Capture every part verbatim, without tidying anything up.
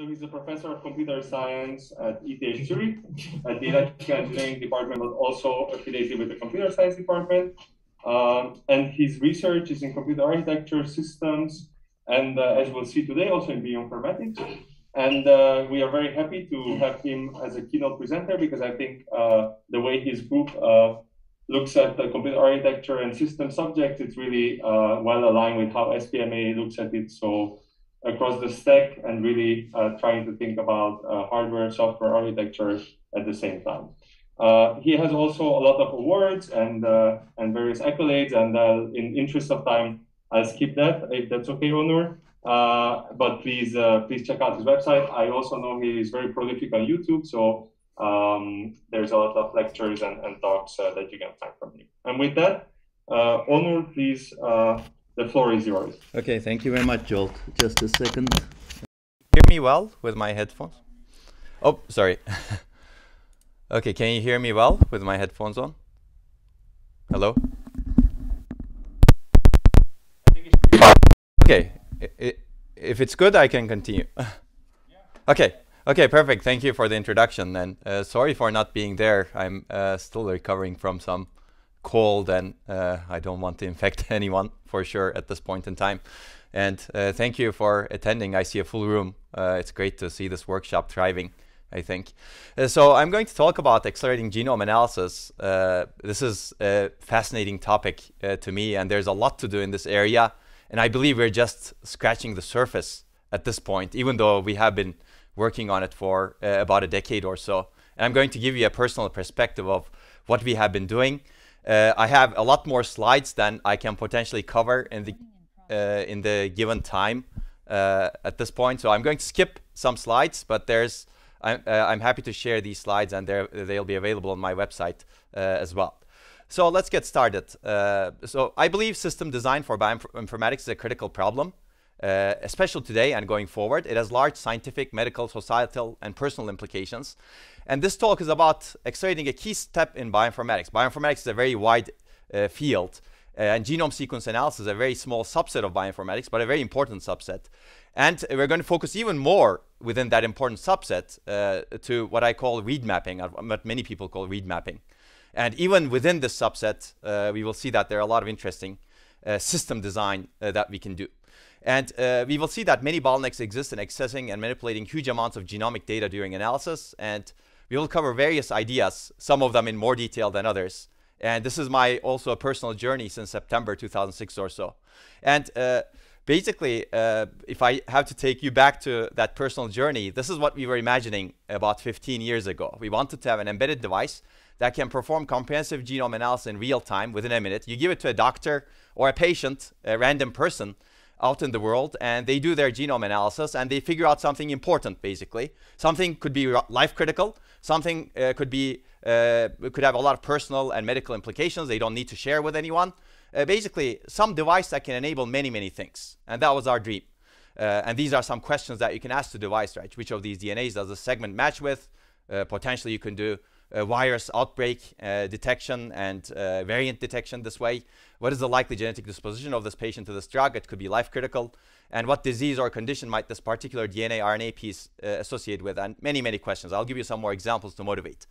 So he's a professor of computer science at E T H Zurich, at the electrical engineering department, but also affiliated with the computer science department. Um, and his research is in computer architecture systems, and uh, as we'll see today, also in bioinformatics. And uh, we are very happy to have him as a keynote presenter, because I think uh, the way his group uh, looks at the computer architecture and system subjects, it's really uh, well aligned with how S P M A looks at it. So across the stack, and really uh, trying to think about uh, hardware, software, architecture at the same time. Uh, he has also a lot of awards and uh, and various accolades, and uh, in interest of time, I'll skip that, if that's okay, Onur. Uh, but please, uh, please check out his website. I also know he is very prolific on YouTube, so um, there's a lot of lectures and, and talks uh, that you can find from him. And with that, uh, Onur, please, uh, the floor is yours. Okay, thank you very much, Jolt. Just a second. Hear me well with my headphones? Oh, sorry. Okay, can you hear me well with my headphones on? Hello? I think it should be fine. Okay, I, I, if it's good, I can continue. Okay, okay, perfect. Thank you for the introduction. And uh, sorry for not being there. I'm uh, still recovering from some cold, and uh, I don't want to infect anyone for sure at this point in time. And uh, thank you for attending. I see a full room. Uh, it's great to see this workshop thriving, I think. Uh, so I'm going to talk about accelerating genome analysis. Uh, this is a fascinating topic uh, to me, and there's a lot to do in this area. And I believe we're just scratching the surface at this point, even though we have been working on it for uh, about a decade or so. And I'm going to give you a personal perspective of what we have been doing. Uh, I have a lot more slides than I can potentially cover in the, uh, in the given time uh, at this point. So I'm going to skip some slides, but there's I'm, uh, I'm happy to share these slides, and they'll be available on my website uh, as well. So let's get started. Uh, so I believe system design for bioinformatics is a critical problem, uh, especially today and going forward. It has large scientific, medical, societal, and personal implications. And this talk is about accelerating a key step in bioinformatics. Bioinformatics is a very wide uh, field, uh, and genome sequence analysis is a very small subset of bioinformatics, but a very important subset. And we're going to focus even more within that important subset uh, to what I call read mapping, or what many people call read mapping. And even within this subset, uh, we will see that there are a lot of interesting uh, system design uh, that we can do. And uh, we will see that many bottlenecks exist in accessing and manipulating huge amounts of genomic data during analysis. And we will cover various ideas, some of them in more detail than others. And this is my also a personal journey since September two thousand six or so. And uh, basically, uh, if I have to take you back to that personal journey, this is what we were imagining about fifteen years ago. We wanted to have an embedded device that can perform comprehensive genome analysis in real time within a minute. You give it to a doctor or a patient, a random person out in the world, and they do their genome analysis, and they figure out something important, basically. Something could be life critical, something uh, could be uh, could have a lot of personal and medical implications they don't need to share with anyone. Uh, basically, some device that can enable many, many things. And that was our dream. Uh, and these are some questions that you can ask the device, right? Which of these D N As does the segment match with? Uh, potentially, you can do Uh, virus outbreak uh, detection and uh, variant detection this way. What is the likely genetic disposition of this patient to this drug? It could be life critical. And what disease or condition might this particular D N A, R N A piece uh, associate with? And many, many questions. I'll give you some more examples to motivate.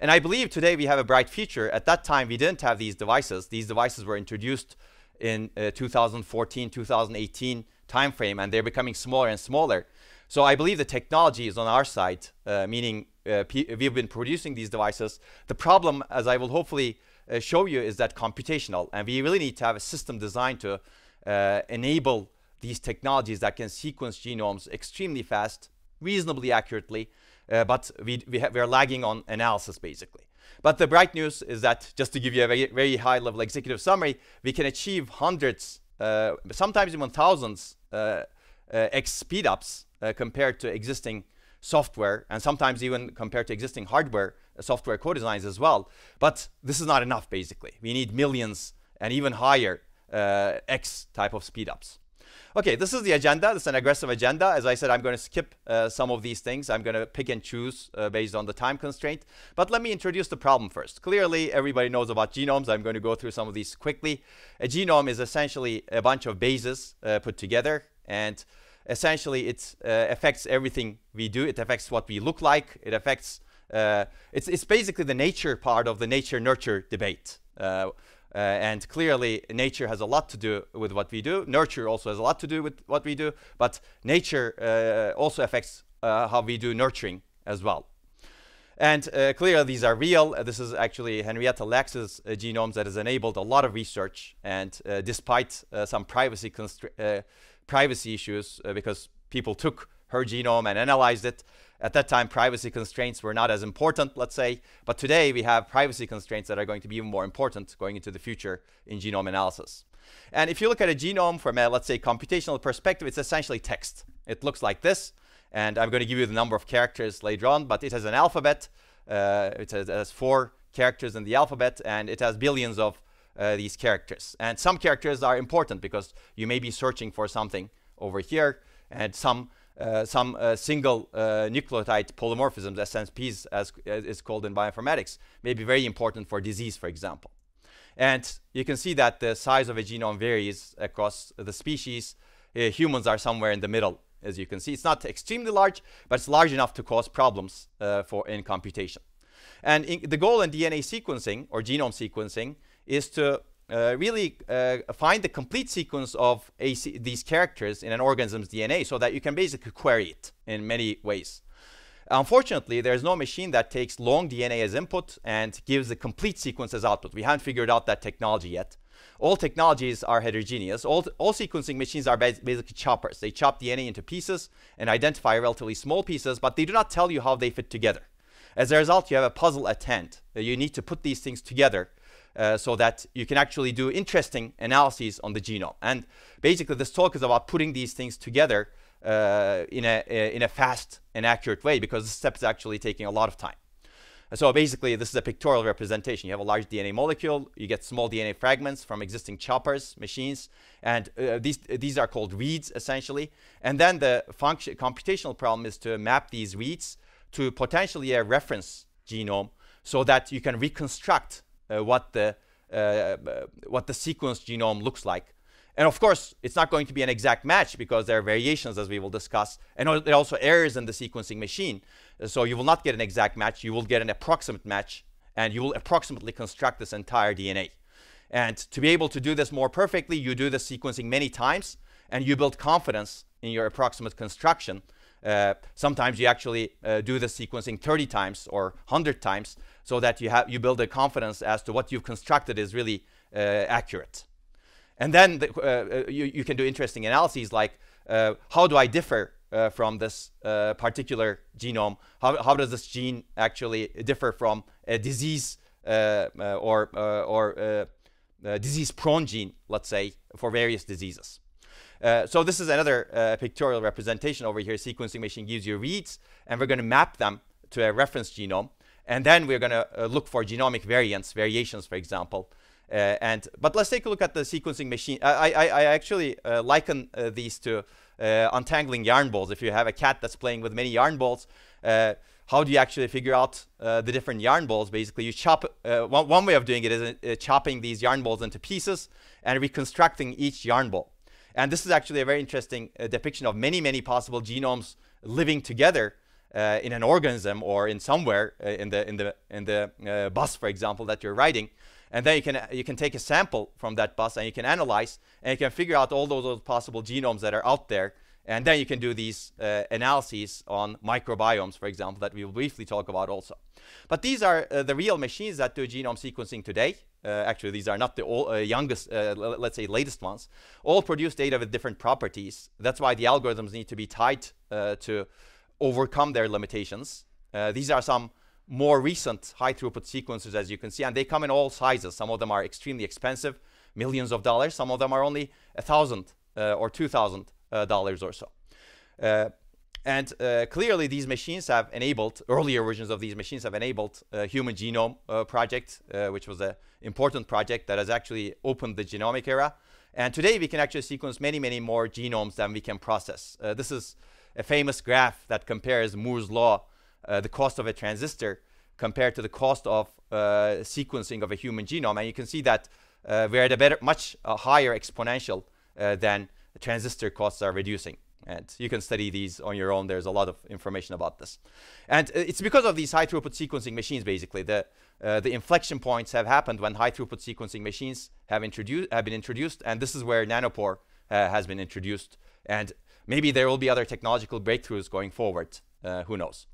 And I believe today we have a bright future. At that time, we didn't have these devices. These devices were introduced in uh, two thousand fourteen, two thousand eighteen timeframe, and they're becoming smaller and smaller. So I believe the technology is on our side, uh, meaning Uh, we've been producing these devices. The problem, as I will hopefully uh, show you, is that computational, and we really need to have a system designed to uh, enable these technologies that can sequence genomes extremely fast, reasonably accurately, uh, but we, we, we are lagging on analysis, basically. But the bright news is that, just to give you a very, very high-level executive summary, we can achieve hundreds, uh, sometimes even thousands, uh, uh, X speedups uh, compared to existing software, and sometimes even compared to existing hardware, uh, software co-designs as well. But this is not enough, basically. We need millions and even higher uh, X type of speedups. Okay, this is the agenda. This is an aggressive agenda. As I said, I'm going to skip uh, some of these things. I'm going to pick and choose uh, based on the time constraint. But let me introduce the problem first. Clearly, everybody knows about genomes. I'm going to go through some of these quickly. A genome is essentially a bunch of bases uh, put together, and essentially it uh, affects everything we do. It affects what we look like. It affects, uh, it's, it's basically the nature part of the nature-nurture debate. Uh, Uh, and clearly, nature has a lot to do with what we do. Nurture also has a lot to do with what we do. But nature uh, also affects uh, how we do nurturing as well. And uh, clearly, these are real. Uh, this is actually Henrietta Lacks' uh, genomes that has enabled a lot of research. And uh, despite uh, some privacy uh, privacy issues, uh, because people took her genome and analyzed it. At that time, privacy constraints were not as important, let's say. But today, we have privacy constraints that are going to be even more important going into the future in genome analysis. And if you look at a genome from a, let's say, computational perspective, it's essentially text. It looks like this. And I'm going to give you the number of characters later on, but it has an alphabet. Uh, it has, has four characters in the alphabet, and it has billions of uh, these characters. And some characters are important because you may be searching for something over here, and some Uh, some uh, single uh, nucleotide polymorphisms, S N Ps as is called in bioinformatics, may be very important for disease, for example. And you can see that the size of a genome varies across the species. Uh, humans are somewhere in the middle, as you can see. It's not extremely large, but it's large enough to cause problems uh, for in computation. And in, the goal in D N A sequencing or genome sequencing is to Uh, really uh, find the complete sequence of A C these characters in an organism's D N A so that you can basically query it in many ways. Unfortunately, there's no machine that takes long D N A as input and gives the complete sequence as output. We haven't figured out that technology yet. All technologies are heterogeneous. All, all sequencing machines are bas basically choppers. They chop D N A into pieces and identify relatively small pieces, but they do not tell you how they fit together. As a result, you have a puzzle at hand. You need to put these things together Uh, so that you can actually do interesting analyses on the genome. And basically, this talk is about putting these things together uh, in, a, a, in a fast and accurate way, because this step is actually taking a lot of time. So basically, this is a pictorial representation. You have a large D N A molecule. You get small D N A fragments from existing choppers, machines. And uh, these, these are called reads, essentially. And then the function, computational problem is to map these reads to potentially a reference genome so that you can reconstruct Uh, what the uh, what the sequenced genome looks like. And of course, it's not going to be an exact match because there are variations, as we will discuss, and there are also errors in the sequencing machine. So you will not get an exact match. You will get an approximate match, and you will approximately construct this entire D N A. And to be able to do this more perfectly, you do the sequencing many times, and you build confidence in your approximate construction. Uh, sometimes you actually uh, do the sequencing thirty times or one hundred times so that you, have, you build a confidence as to what you've constructed is really uh, accurate. And then the, uh, you, you can do interesting analyses like uh, how do I differ uh, from this uh, particular genome? How, how does this gene actually differ from a disease uh, uh, or, uh, or uh, uh, disease-prone gene, let's say, for various diseases? Uh, so this is another uh, pictorial representation over here. Sequencing machine gives you reads, and we're going to map them to a reference genome. And then we're going to uh, look for genomic variants, variations, for example. Uh, and But let's take a look at the sequencing machine. I, I, I actually uh, liken uh, these to uh, untangling yarn balls. If you have a cat that's playing with many yarn balls, uh, how do you actually figure out uh, the different yarn balls? Basically, you chop. Uh, one, one way of doing it is uh, chopping these yarn balls into pieces and reconstructing each yarn ball. And this is actually a very interesting uh, depiction of many, many possible genomes living together uh, in an organism or in somewhere uh, in the in the in the uh, bus, for example, that you're riding. And then you can you can take a sample from that bus and you can analyze and you can figure out all those, those possible genomes that are out there. And then you can do these uh, analyses on microbiomes, for example, that we will briefly talk about also. But these are uh, the real machines that do genome sequencing today. Uh, actually, these are not the old, uh, youngest, uh, let's say latest ones. All produce data with different properties. That's why the algorithms need to be tied uh, to overcome their limitations. Uh, these are some more recent high-throughput sequencers, as you can see, and they come in all sizes. Some of them are extremely expensive, millions of dollars. Some of them are only a thousand uh, or two thousand uh, dollars or so. Uh, And uh, clearly, these machines have enabled, earlier versions of these machines have enabled uh, Human Genome uh, Project, uh, which was an important project that has actually opened the genomic era. And today, we can actually sequence many, many more genomes than we can process. Uh, this is a famous graph that compares Moore's Law, uh, the cost of a transistor, compared to the cost of uh, sequencing of a human genome. And you can see that uh, we're at a better, much uh, higher exponential uh, than transistor costs are reducing. And you can study these on your own. There's a lot of information about this. And it's because of these high throughput sequencing machines, basically. The, uh, the inflection points have happened when high throughput sequencing machines have, introduced, have been introduced. And this is where Nanopore uh, has been introduced. And maybe there will be other technological breakthroughs going forward. Uh, who knows?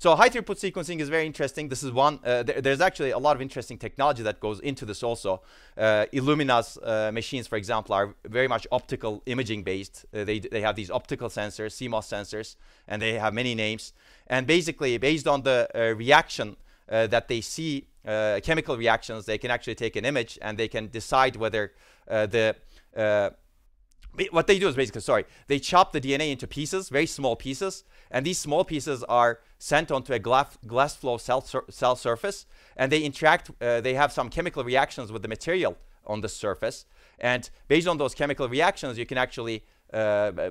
So high throughput sequencing is very interesting. This is one. Uh, th there's actually a lot of interesting technology that goes into this also. Uh, Illumina's uh, machines, for example, are very much optical imaging based. Uh, they, they have these optical sensors, C MOS sensors, and they have many names. And basically, based on the uh, reaction uh, that they see, uh, chemical reactions, they can actually take an image and they can decide whether uh, the... Uh, What they do is basically, sorry, they chop the D N A into pieces, very small pieces, and these small pieces are sent onto a glass, glass flow cell, sur cell surface, and they interact, uh, they have some chemical reactions with the material on the surface, and based on those chemical reactions, you can actually uh,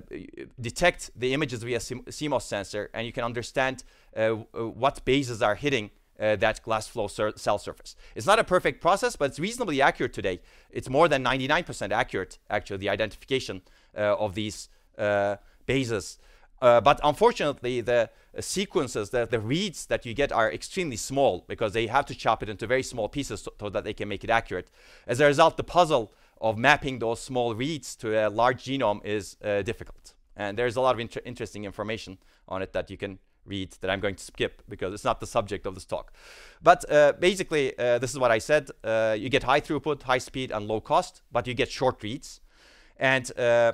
detect the images via C MOS sensor, and you can understand uh, what bases are hitting Uh, that glass flow sur cell surface. It's not a perfect process, but it's reasonably accurate today. It's more than ninety-nine percent accurate, actually, the identification uh, of these uh, bases. Uh, but unfortunately, the sequences, the, the reads that you get are extremely small because they have to chop it into very small pieces so, so that they can make it accurate. As a result, the puzzle of mapping those small reads to a large genome is uh, difficult. And there's a lot of inter interesting information on it that you can read that I'm going to skip because it's not the subject of this talk. But uh, basically, uh, this is what I said. Uh, you get high throughput, high speed, and low cost, but you get short reads. And uh,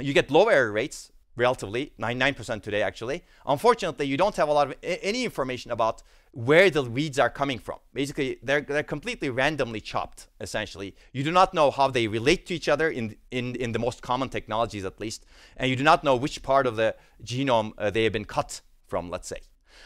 you get low error rates, relatively, ninety-nine percent today, actually. Unfortunately, you don't have a lot of any information about where the reads are coming from. Basically, they're, they're completely randomly chopped, essentially. You do not know how they relate to each other in, in, in the most common technologies, at least. And you do not know which part of the genome uh, they have been cut from, let's say.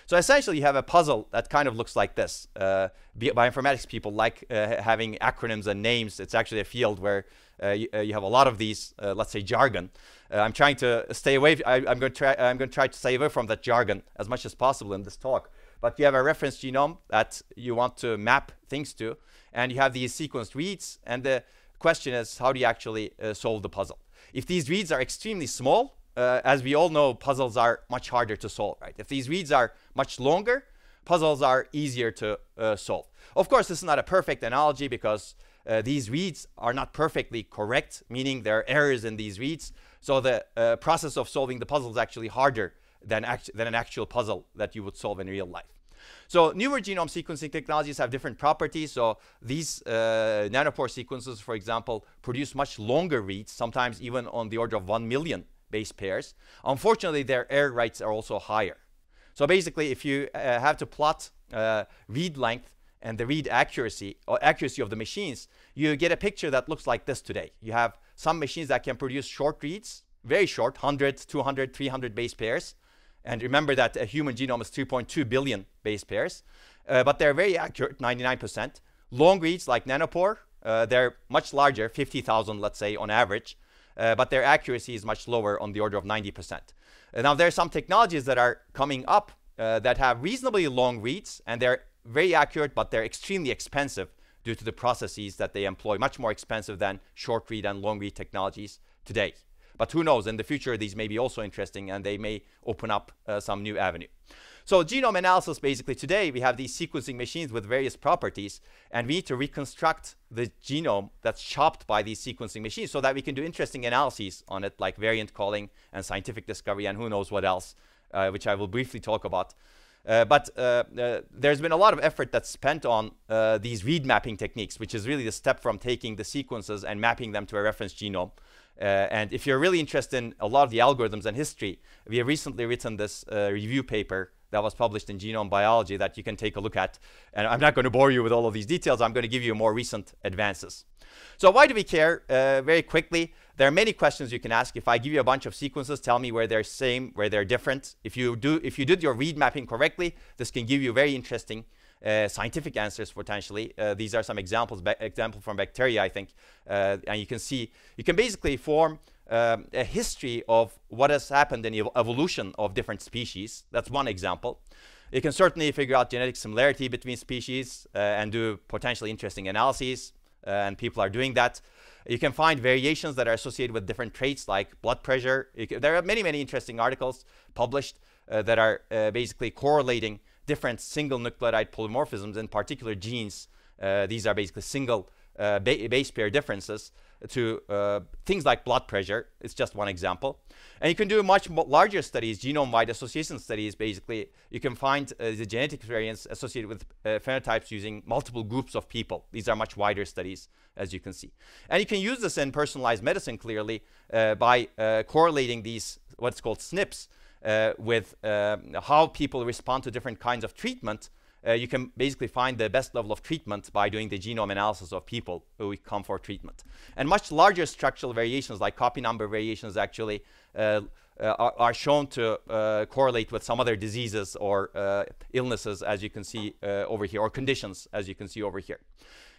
So essentially, you have a puzzle that kind of looks like this. Uh, bioinformatics people like uh, having acronyms and names. It's actually a field where uh, you, uh, you have a lot of these, uh, let's say, jargon. Uh, I'm trying to stay away. I, I'm going to try, I'm going to try to stay away from that jargon as much as possible in this talk. But you have a reference genome that you want to map things to, and you have these sequenced reads, and the question is, how do you actually uh, solve the puzzle? If these reads are extremely small, uh, as we all know, puzzles are much harder to solve, right? If these reads are much longer, puzzles are easier to uh, solve. Of course, this is not a perfect analogy because uh, these reads are not perfectly correct, meaning there are errors in these reads, so the uh, process of solving the puzzle is actually harder Than, act than an actual puzzle that you would solve in real life. So newer genome sequencing technologies have different properties. So these uh, nanopore sequences, for example, produce much longer reads, sometimes even on the order of one million base pairs. Unfortunately, their error rates are also higher. So basically, if you uh, have to plot uh, read length and the read accuracy, or accuracy of the machines, you get a picture that looks like this today. You have some machines that can produce short reads, very short, one hundred, two hundred, three hundred base pairs. And remember that a human genome is three point two billion base pairs, uh, but they're very accurate, ninety-nine percent. Long reads like Nanopore, uh, they're much larger, fifty thousand, let's say, on average, uh, but their accuracy is much lower, on the order of ninety percent. And now, there are some technologies that are coming up uh, that have reasonably long reads, and they're very accurate, but they're extremely expensive due to the processes that they employ, much more expensive than short read and long read technologies today. But who knows, in the future, these may be also interesting, and they may open up uh, some new avenue. So genome analysis, basically today, we have these sequencing machines with various properties, and we need to reconstruct the genome that's chopped by these sequencing machines so that we can do interesting analyses on it, like variant calling and scientific discovery and who knows what else, uh, which I will briefly talk about. Uh, but uh, uh, there's been a lot of effort that's spent on uh, these read mapping techniques, which is really the step from taking the sequences and mapping them to a reference genome. Uh, and if you're really interested in a lot of the algorithms and history, we have recently written this uh, review paper that was published in Genome Biology that you can take a look at. And I'm not going to bore you with all of these details. I'm going to give you more recent advances. So why do we care? Uh, very quickly, there are many questions you can ask. If I give you a bunch of sequences, tell me where they're same, where they're different. If you do, if you did your read mapping correctly, this can give you very interesting Uh, scientific answers, potentially. Uh, these are some examples, example from bacteria, I think. Uh, and you can see, you can basically form um, a history of what has happened in ev evolution of different species. That's one example. You can certainly figure out genetic similarity between species uh, and do potentially interesting analyses. Uh, and people are doing that. You can find variations that are associated with different traits like blood pressure. You can, there are many, many interesting articles published uh, that are uh, basically correlating different single nucleotide polymorphisms, in particular genes. Uh, these are basically single uh, ba base pair differences to uh, things like blood pressure. It's just one example. And you can do much more larger studies, genome-wide association studies. Basically, you can find uh, the genetic variants associated with uh, phenotypes using multiple groups of people. These are much wider studies, as you can see. And you can use this in personalized medicine, clearly, uh, by uh, correlating these, what's called S N Ps, uh, with uh, how people respond to different kinds of treatment. Uh, you can basically find the best level of treatment by doing the genome analysis of people who come for treatment. And much larger structural variations, like copy number variations, actually uh, uh, are, are shown to uh, correlate with some other diseases or uh, illnesses, as you can see uh, over here, or conditions, as you can see over here.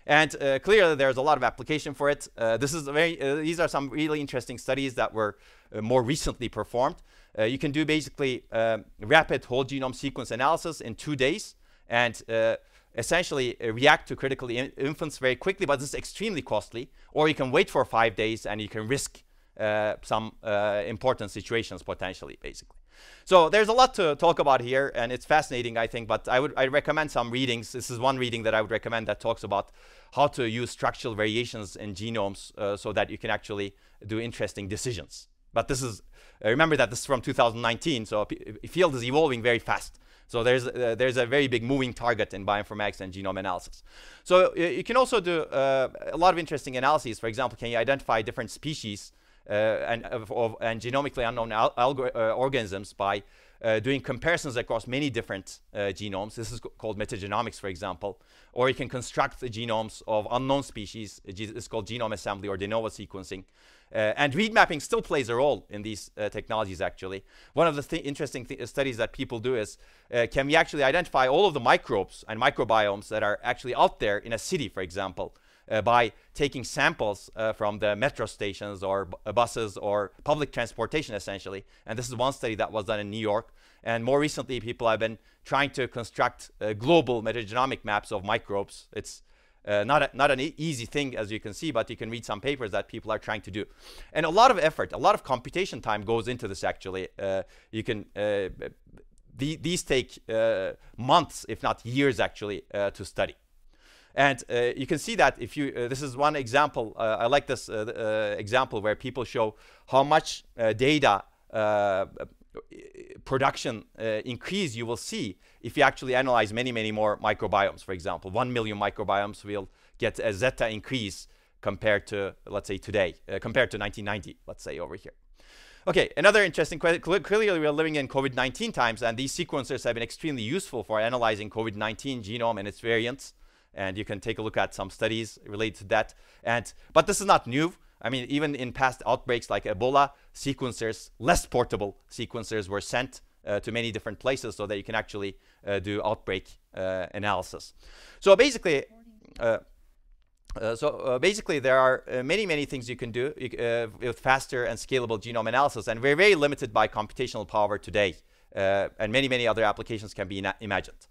And uh, clearly, there's a lot of application for it. Uh, this is a very, uh, these are some really interesting studies that were uh, more recently performed. Uh, you can do basically um, rapid whole genome sequence analysis in two days. and uh, essentially uh, react to critical in infants very quickly, but this is extremely costly. Or you can wait for five days and you can risk uh, some uh, important situations potentially, basically. So there's a lot to talk about here, and it's fascinating, I think, but I would I recommend some readings. This is one reading that I would recommend that talks about how to use structural variations in genomes uh, so that you can actually do interesting decisions. But this is, uh, remember that this is from two thousand nineteen, so the field is evolving very fast. So there's, uh, there's a very big moving target in bioinformatics and genome analysis. So you, you can also do uh, a lot of interesting analyses. For example, can you identify different species uh, and, of, of, and genomically unknown al uh, organisms by uh, doing comparisons across many different uh, genomes. This is called metagenomics, for example. Or you can construct the genomes of unknown species. It's called genome assembly or de novo sequencing. Uh, and read mapping still plays a role in these uh, technologies, actually. One of the th interesting th studies that people do is, uh, can we actually identify all of the microbes and microbiomes that are actually out there in a city, for example, uh, by taking samples uh, from the metro stations or buses or public transportation, essentially. And this is one study that was done in New York. And more recently, people have been trying to construct uh, global metagenomic maps of microbes. It's Uh, not, a, not an e easy thing, as you can see, but you can read some papers that people are trying to do. And a lot of effort, a lot of computation time goes into this, actually. Uh, you can, uh, the, these take uh, months, if not years, actually, uh, to study. And uh, you can see that if you, uh, this is one example. Uh, I like this uh, uh, example where people show how much uh, data uh, production uh, increase you will see if you actually analyze many, many more microbiomes. For example, one million microbiomes will get a zeta increase compared to, let's say, today, uh, compared to nineteen ninety, let's say, over here. Okay, another interesting question. Clearly, we are living in COVID nineteen times, and these sequencers have been extremely useful for analyzing COVID nineteen genome and its variants. And you can take a look at some studies related to that. And but this is not new. I mean, even in past outbreaks like Ebola, sequencers, less portable sequencers were sent uh, to many different places so that you can actually uh, do outbreak uh, analysis. So basically, uh, uh, so uh, basically there are uh, many, many things you can do uh, with faster and scalable genome analysis. And we're very limited by computational power today. Uh, and many, many other applications can be imagined.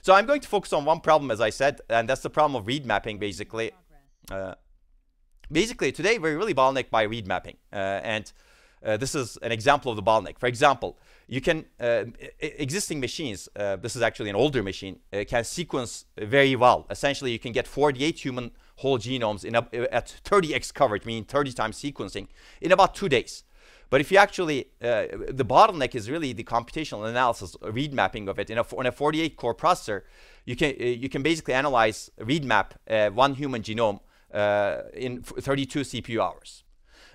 So I'm going to focus on one problem, as I said, and that's the problem of read mapping, basically. Uh, Basically, today we're really bottlenecked by read mapping, uh, and uh, this is an example of the bottleneck. For example, you can uh, existing machines. Uh, this is actually an older machine. Uh, can sequence very well. Essentially, you can get forty-eight human whole genomes in a, at thirty x coverage, meaning thirty times sequencing, in about two days. But if you actually, uh, the bottleneck is really the computational analysis, read mapping of it. In a, in a forty-eight core processor, you can you can basically analyze read map uh, one human genome. Uh, in thirty-two C P U hours.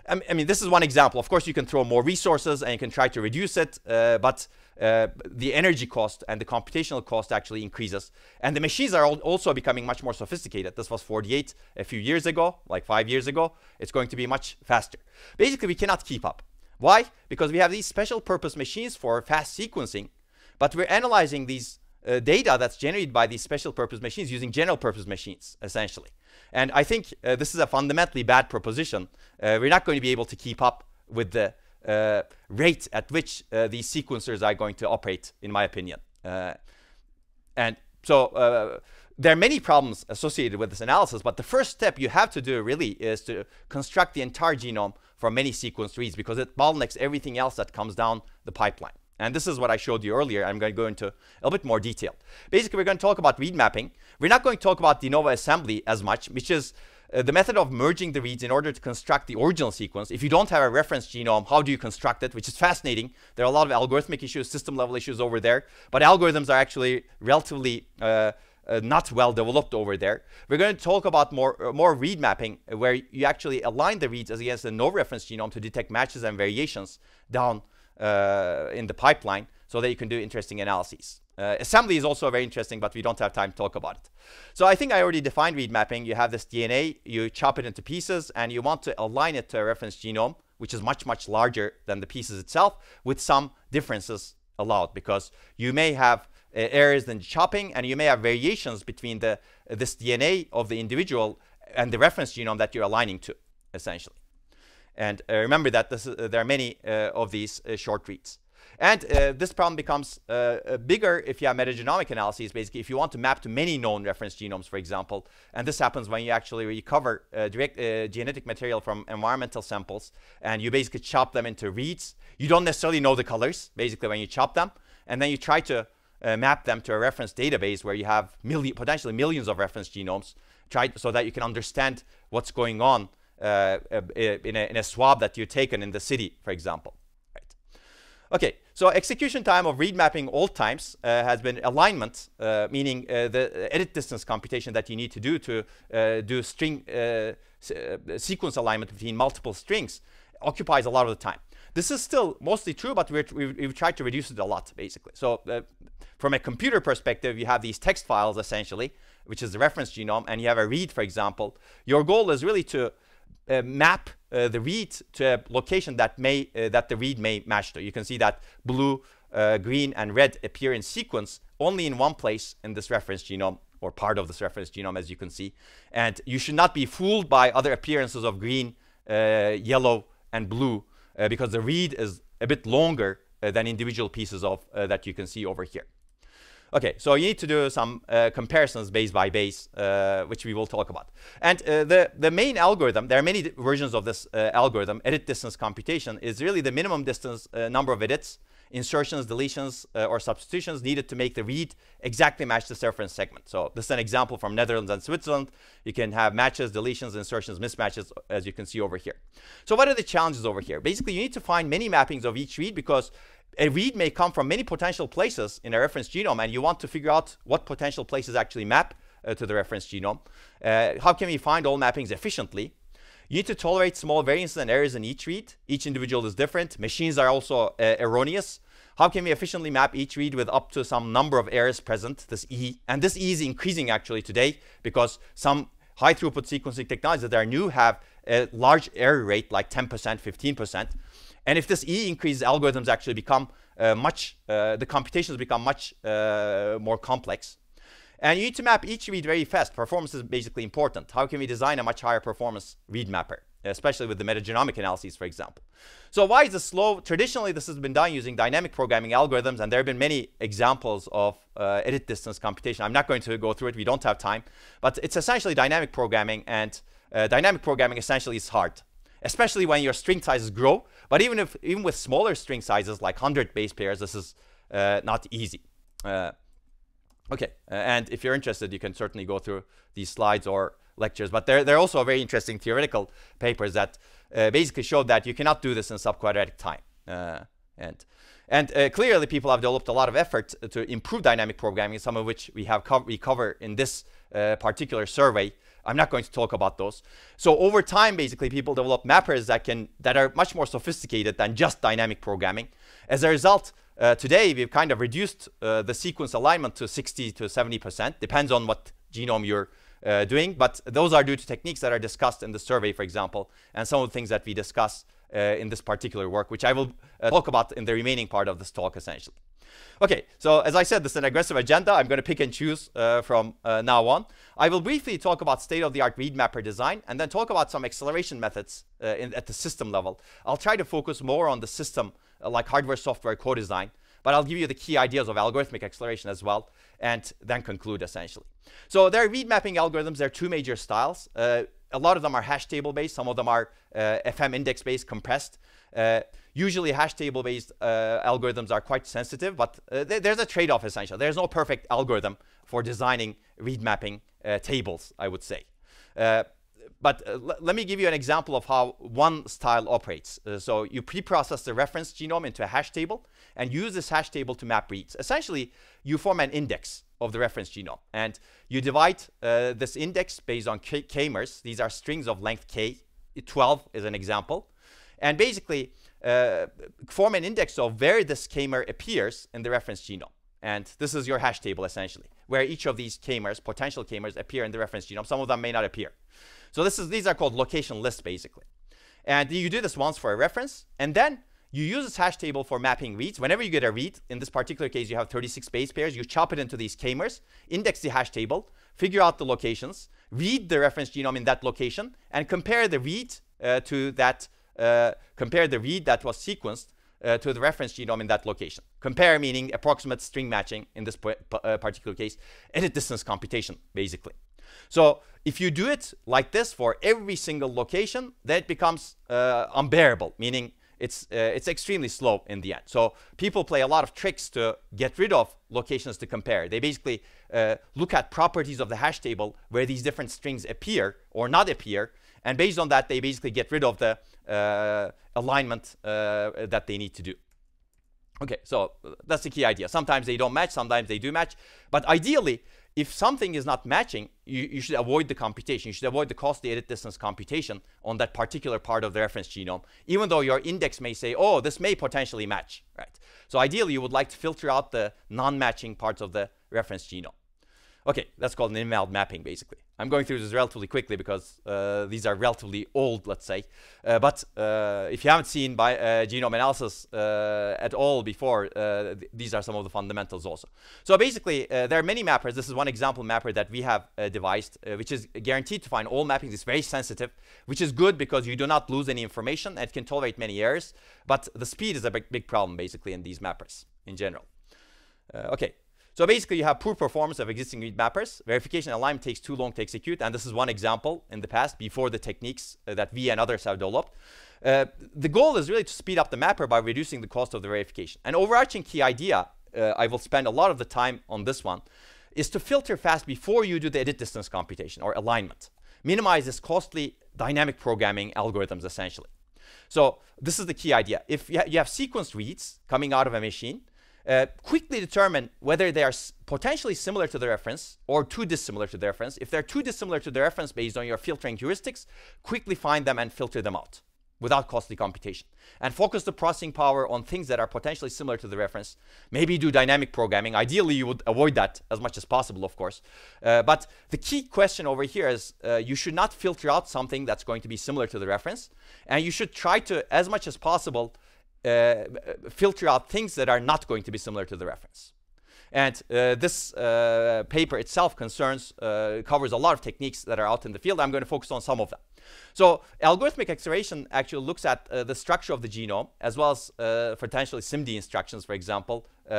I, I mean, this is one example. Of course, you can throw more resources and you can try to reduce it, uh, but uh, the energy cost and the computational cost actually increases. And the machines are al also becoming much more sophisticated. This was forty-eight a few years ago, like five years ago. It's going to be much faster. Basically, we cannot keep up. Why? Because we have these special purpose machines for fast sequencing, but we're analyzing these Uh, data that's generated by these special purpose machines using general purpose machines, essentially. And I think uh, this is a fundamentally bad proposition. Uh, we're not going to be able to keep up with the uh, rate at which uh, these sequencers are going to operate, in my opinion. Uh, and so uh, there are many problems associated with this analysis, but the first step you have to do really is to construct the entire genome for many sequence reads, because it bottlenecks everything else that comes down the pipeline. And this is what I showed you earlier. I'm going to go into a bit more detail. Basically, we're going to talk about read mapping. We're not going to talk about de novo assembly as much, which is uh, the method of merging the reads in order to construct the original sequence. If you don't have a reference genome, how do you construct it? Which is fascinating. There are a lot of algorithmic issues, system level issues over there, but algorithms are actually relatively uh, uh, not well developed over there. We're going to talk about more, uh, more read mapping, where you actually align the reads as against the no reference genome to detect matches and variations down Uh, in the pipeline, so that you can do interesting analyses. Uh, assembly is also very interesting, but we don't have time to talk about it. So I think I already defined read mapping. You have this D N A, you chop it into pieces, and you want to align it to a reference genome, which is much, much larger than the pieces itself, with some differences allowed, because you may have uh, errors in chopping, and you may have variations between the uh, this D N A of the individual and the reference genome that you're aligning to, essentially. And uh, remember that this, uh, there are many uh, of these uh, short reads. And uh, this problem becomes uh, bigger if you have metagenomic analyses. Basically, if you want to map to many known reference genomes, for example, and this happens when you actually recover uh, direct uh, genetic material from environmental samples, and you basically chop them into reads. You don't necessarily know the colors, basically, when you chop them, and then you try to uh, map them to a reference database where you have million, potentially millions of reference genomes, try so that you can understand what's going on Uh, in, a, in a swab that you've taken in the city, for example. Right. Okay, so execution time of read mapping old times uh, has been alignment, uh, meaning uh, the edit distance computation that you need to do to uh, do string uh, sequence alignment between multiple strings occupies a lot of the time. This is still mostly true, but we're, we've, we've tried to reduce it a lot, basically. So uh, from a computer perspective, you have these text files, essentially, which is the reference genome, and you have a read, for example. Your goal is really to Uh, map uh, the read to a location that may uh, that the read may match to. You can see that blue, uh, green, and red appear in sequence only in one place in this reference genome, or part of this reference genome, as you can see. And you should not be fooled by other appearances of green, uh, yellow, and blue, uh, because the read is a bit longer uh, than individual pieces of uh, that you can see over here. Okay, so you need to do some uh, comparisons base by base, uh, which we will talk about. And uh, the, the main algorithm, there are many versions of this uh, algorithm, edit distance computation, is really the minimum distance uh, number of edits, insertions, deletions, uh, or substitutions needed to make the read exactly match this reference segment. So this is an example from Netherlands and Switzerland. You can have matches, deletions, insertions, mismatches, as you can see over here. So what are the challenges over here? Basically, you need to find many mappings of each read, because a read may come from many potential places in a reference genome, and you want to figure out what potential places actually map uh, to the reference genome. Uh, how can we find all mappings efficiently? You need to tolerate small variances and errors in each read. Each individual is different. Machines are also uh, erroneous. How can we efficiently map each read with up to some number of errors present, this E? And this E is increasing actually today, because some high throughput sequencing technologies that are new have a large error rate, like ten percent, fifteen percent. And if this E increases, algorithms actually become uh, much, uh, the computations become much uh, more complex. And you need to map each read very fast. Performance is basically important. How can we design a much higher performance read mapper, especially with the metagenomic analyses, for example? So why is this slow? Traditionally, this has been done using dynamic programming algorithms, and there have been many examples of uh, edit distance computation. I'm not going to go through it. We don't have time. But it's essentially dynamic programming, and uh, dynamic programming essentially is hard, especially when your string sizes grow. But even if even with smaller string sizes, like one hundred base pairs, this is uh, not easy. Uh, okay, uh, and if you're interested, you can certainly go through these slides or lectures. But there, there are also very interesting theoretical papers that uh, basically show that you cannot do this in subquadratic time. Uh, and and uh, clearly, people have developed a lot of effort to improve dynamic programming, some of which we have co we cover in this uh, particular survey. I'm not going to talk about those. So over time, basically, people develop mappers that can that are much more sophisticated than just dynamic programming. As a result, uh, today we've kind of reduced uh, the sequence alignment to sixty to seventy percent. Depends on what genome you're uh, doing, but those are due to techniques that are discussed in the survey, for example, and some of the things that we discuss uh, in this particular work, which I will uh, talk about in the remaining part of this talk, essentially. Okay, so as I said, this is an aggressive agenda. I'm going to pick and choose uh, from uh, now on. I will briefly talk about state-of-the-art read mapper design, and then talk about some acceleration methods uh, in, at the system level. I'll try to focus more on the system, uh, like hardware-software co-design, But I'll give you the key ideas of algorithmic acceleration as well, and then conclude essentially. So there are read mapping algorithms. There are two major styles. Uh, a lot of them are hash table based. Some of them are uh, F M index based, compressed. Uh, usually hash table based uh, algorithms are quite sensitive, but uh, th there's a trade-off essentially. There's no perfect algorithm for designing read mapping uh, tables, I would say. Uh, But uh, let me give you an example of how one style operates. Uh, so you pre-process the reference genome into a hash table and use this hash table to map reads. Essentially, you form an index of the reference genome, and you divide uh, this index based on k-mers. These are strings of length k. twelve is an example. And basically, uh, form an index of where this k-mer appears in the reference genome. And this is your hash table, essentially, where each of these k-mers, potential k-mers, appear in the reference genome. Some of them may not appear. So this is, these are called location lists, basically. And you do this once for a reference, and then you use this hash table for mapping reads. Whenever you get a read, in this particular case, you have thirty-six base pairs. You chop it into these k-mers, index the hash table, figure out the locations, read the reference genome in that location, and compare the read uh, to that, uh, compare the read that was sequenced uh, to the reference genome in that location. Compare meaning approximate string matching in this uh, particular case, edit distance computation, basically. So if you do it like this for every single location, then it becomes uh, unbearable, meaning it's, uh, it's extremely slow in the end. So people play a lot of tricks to get rid of locations to compare. They basically uh, look at properties of the hash table where these different strings appear or not appear. And based on that, they basically get rid of the uh, alignment uh, that they need to do. Okay, so that's the key idea. Sometimes they don't match, sometimes they do match. But ideally, if something is not matching, you, you should avoid the computation. You should avoid the costly edit distance computation on that particular part of the reference genome, even though your index may say, oh, this may potentially match, right? So ideally, you would like to filter out the non-matching parts of the reference genome. Okay, that's called an invalid mapping, basically. I'm going through this relatively quickly because uh, these are relatively old, let's say. Uh, but uh, if you haven't seen by, uh, genome analysis uh, at all before, uh, th these are some of the fundamentals also. So basically, uh, there are many mappers. This is one example mapper that we have uh, devised, uh, which is guaranteed to find all mappings. It's very sensitive, which is good because you do not lose any information and it can tolerate many errors. But the speed is a big, big problem, basically, in these mappers in general. Uh, okay. So basically, you have poor performance of existing read mappers. Verification alignment takes too long to execute. And this is one example in the past before the techniques uh, that we and others have developed. Uh, the goal is really to speed up the mapper by reducing the cost of the verification. An overarching key idea, uh, I will spend a lot of the time on this one, is to filter fast before you do the edit distance computation or alignment. Minimize this costly dynamic programming algorithms, essentially. So this is the key idea. If you, ha you have sequenced reads coming out of a machine, Uh, quickly determine whether they are s potentially similar to the reference or too dissimilar to the reference. If they're too dissimilar to the reference based on your filtering heuristics, quickly find them and filter them out without costly computation. And focus the processing power on things that are potentially similar to the reference. Maybe do dynamic programming. Ideally, you would avoid that as much as possible, of course. Uh, but the key question over here is uh, you should not filter out something that's going to be similar to the reference. And you should try to, as much as possible, Uh, filter out things that are not going to be similar to the reference. And uh, this uh, paper itself concerns, uh, covers a lot of techniques that are out in the field. I'm going to focus on some of them. So algorithmic acceleration actually looks at uh, the structure of the genome, as well as uh, potentially S I M D instructions, for example, uh,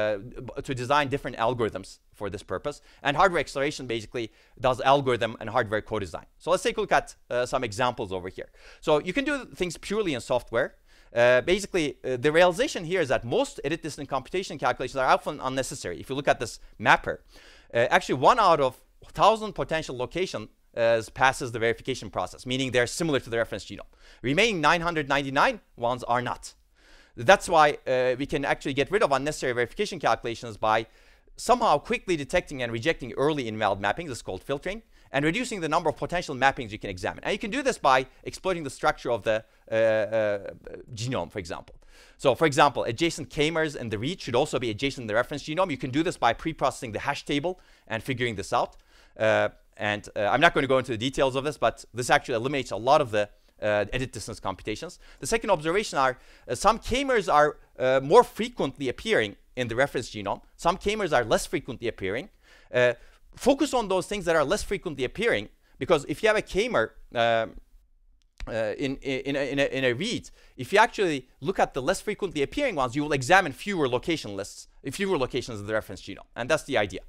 to design different algorithms for this purpose. And hardware acceleration basically does algorithm and hardware co-design. So let's take a look at uh, some examples over here. So you can do things purely in software. Uh, basically, uh, the realization here is that most edit distance computation calculations are often unnecessary. If you look at this mapper, uh, actually one out of one thousand potential locations uh, passes the verification process, meaning they're similar to the reference genome. Remaining nine hundred ninety-nine ones are not. That's why uh, we can actually get rid of unnecessary verification calculations by somehow quickly detecting and rejecting early invalid mappings. This is called filtering, and reducing the number of potential mappings you can examine. And you can do this by exploiting the structure of the uh, uh, genome, for example. So for example, adjacent k-mers and the read should also be adjacent to the reference genome. You can do this by pre-processing the hash table and figuring this out. Uh, and uh, I'm not going to go into the details of this, but this actually eliminates a lot of the uh, edit distance computations. The second observation are uh, some k-mers are uh, more frequently appearing in the reference genome. Some k-mers are less frequently appearing. Uh, Focus on those things that are less frequently appearing, because if you have a k-mer, uh, Uh, in, in, in, a, in a read, if you actually look at the less frequently appearing ones, you will examine fewer location lists, fewer locations of the reference genome. And that's the idea.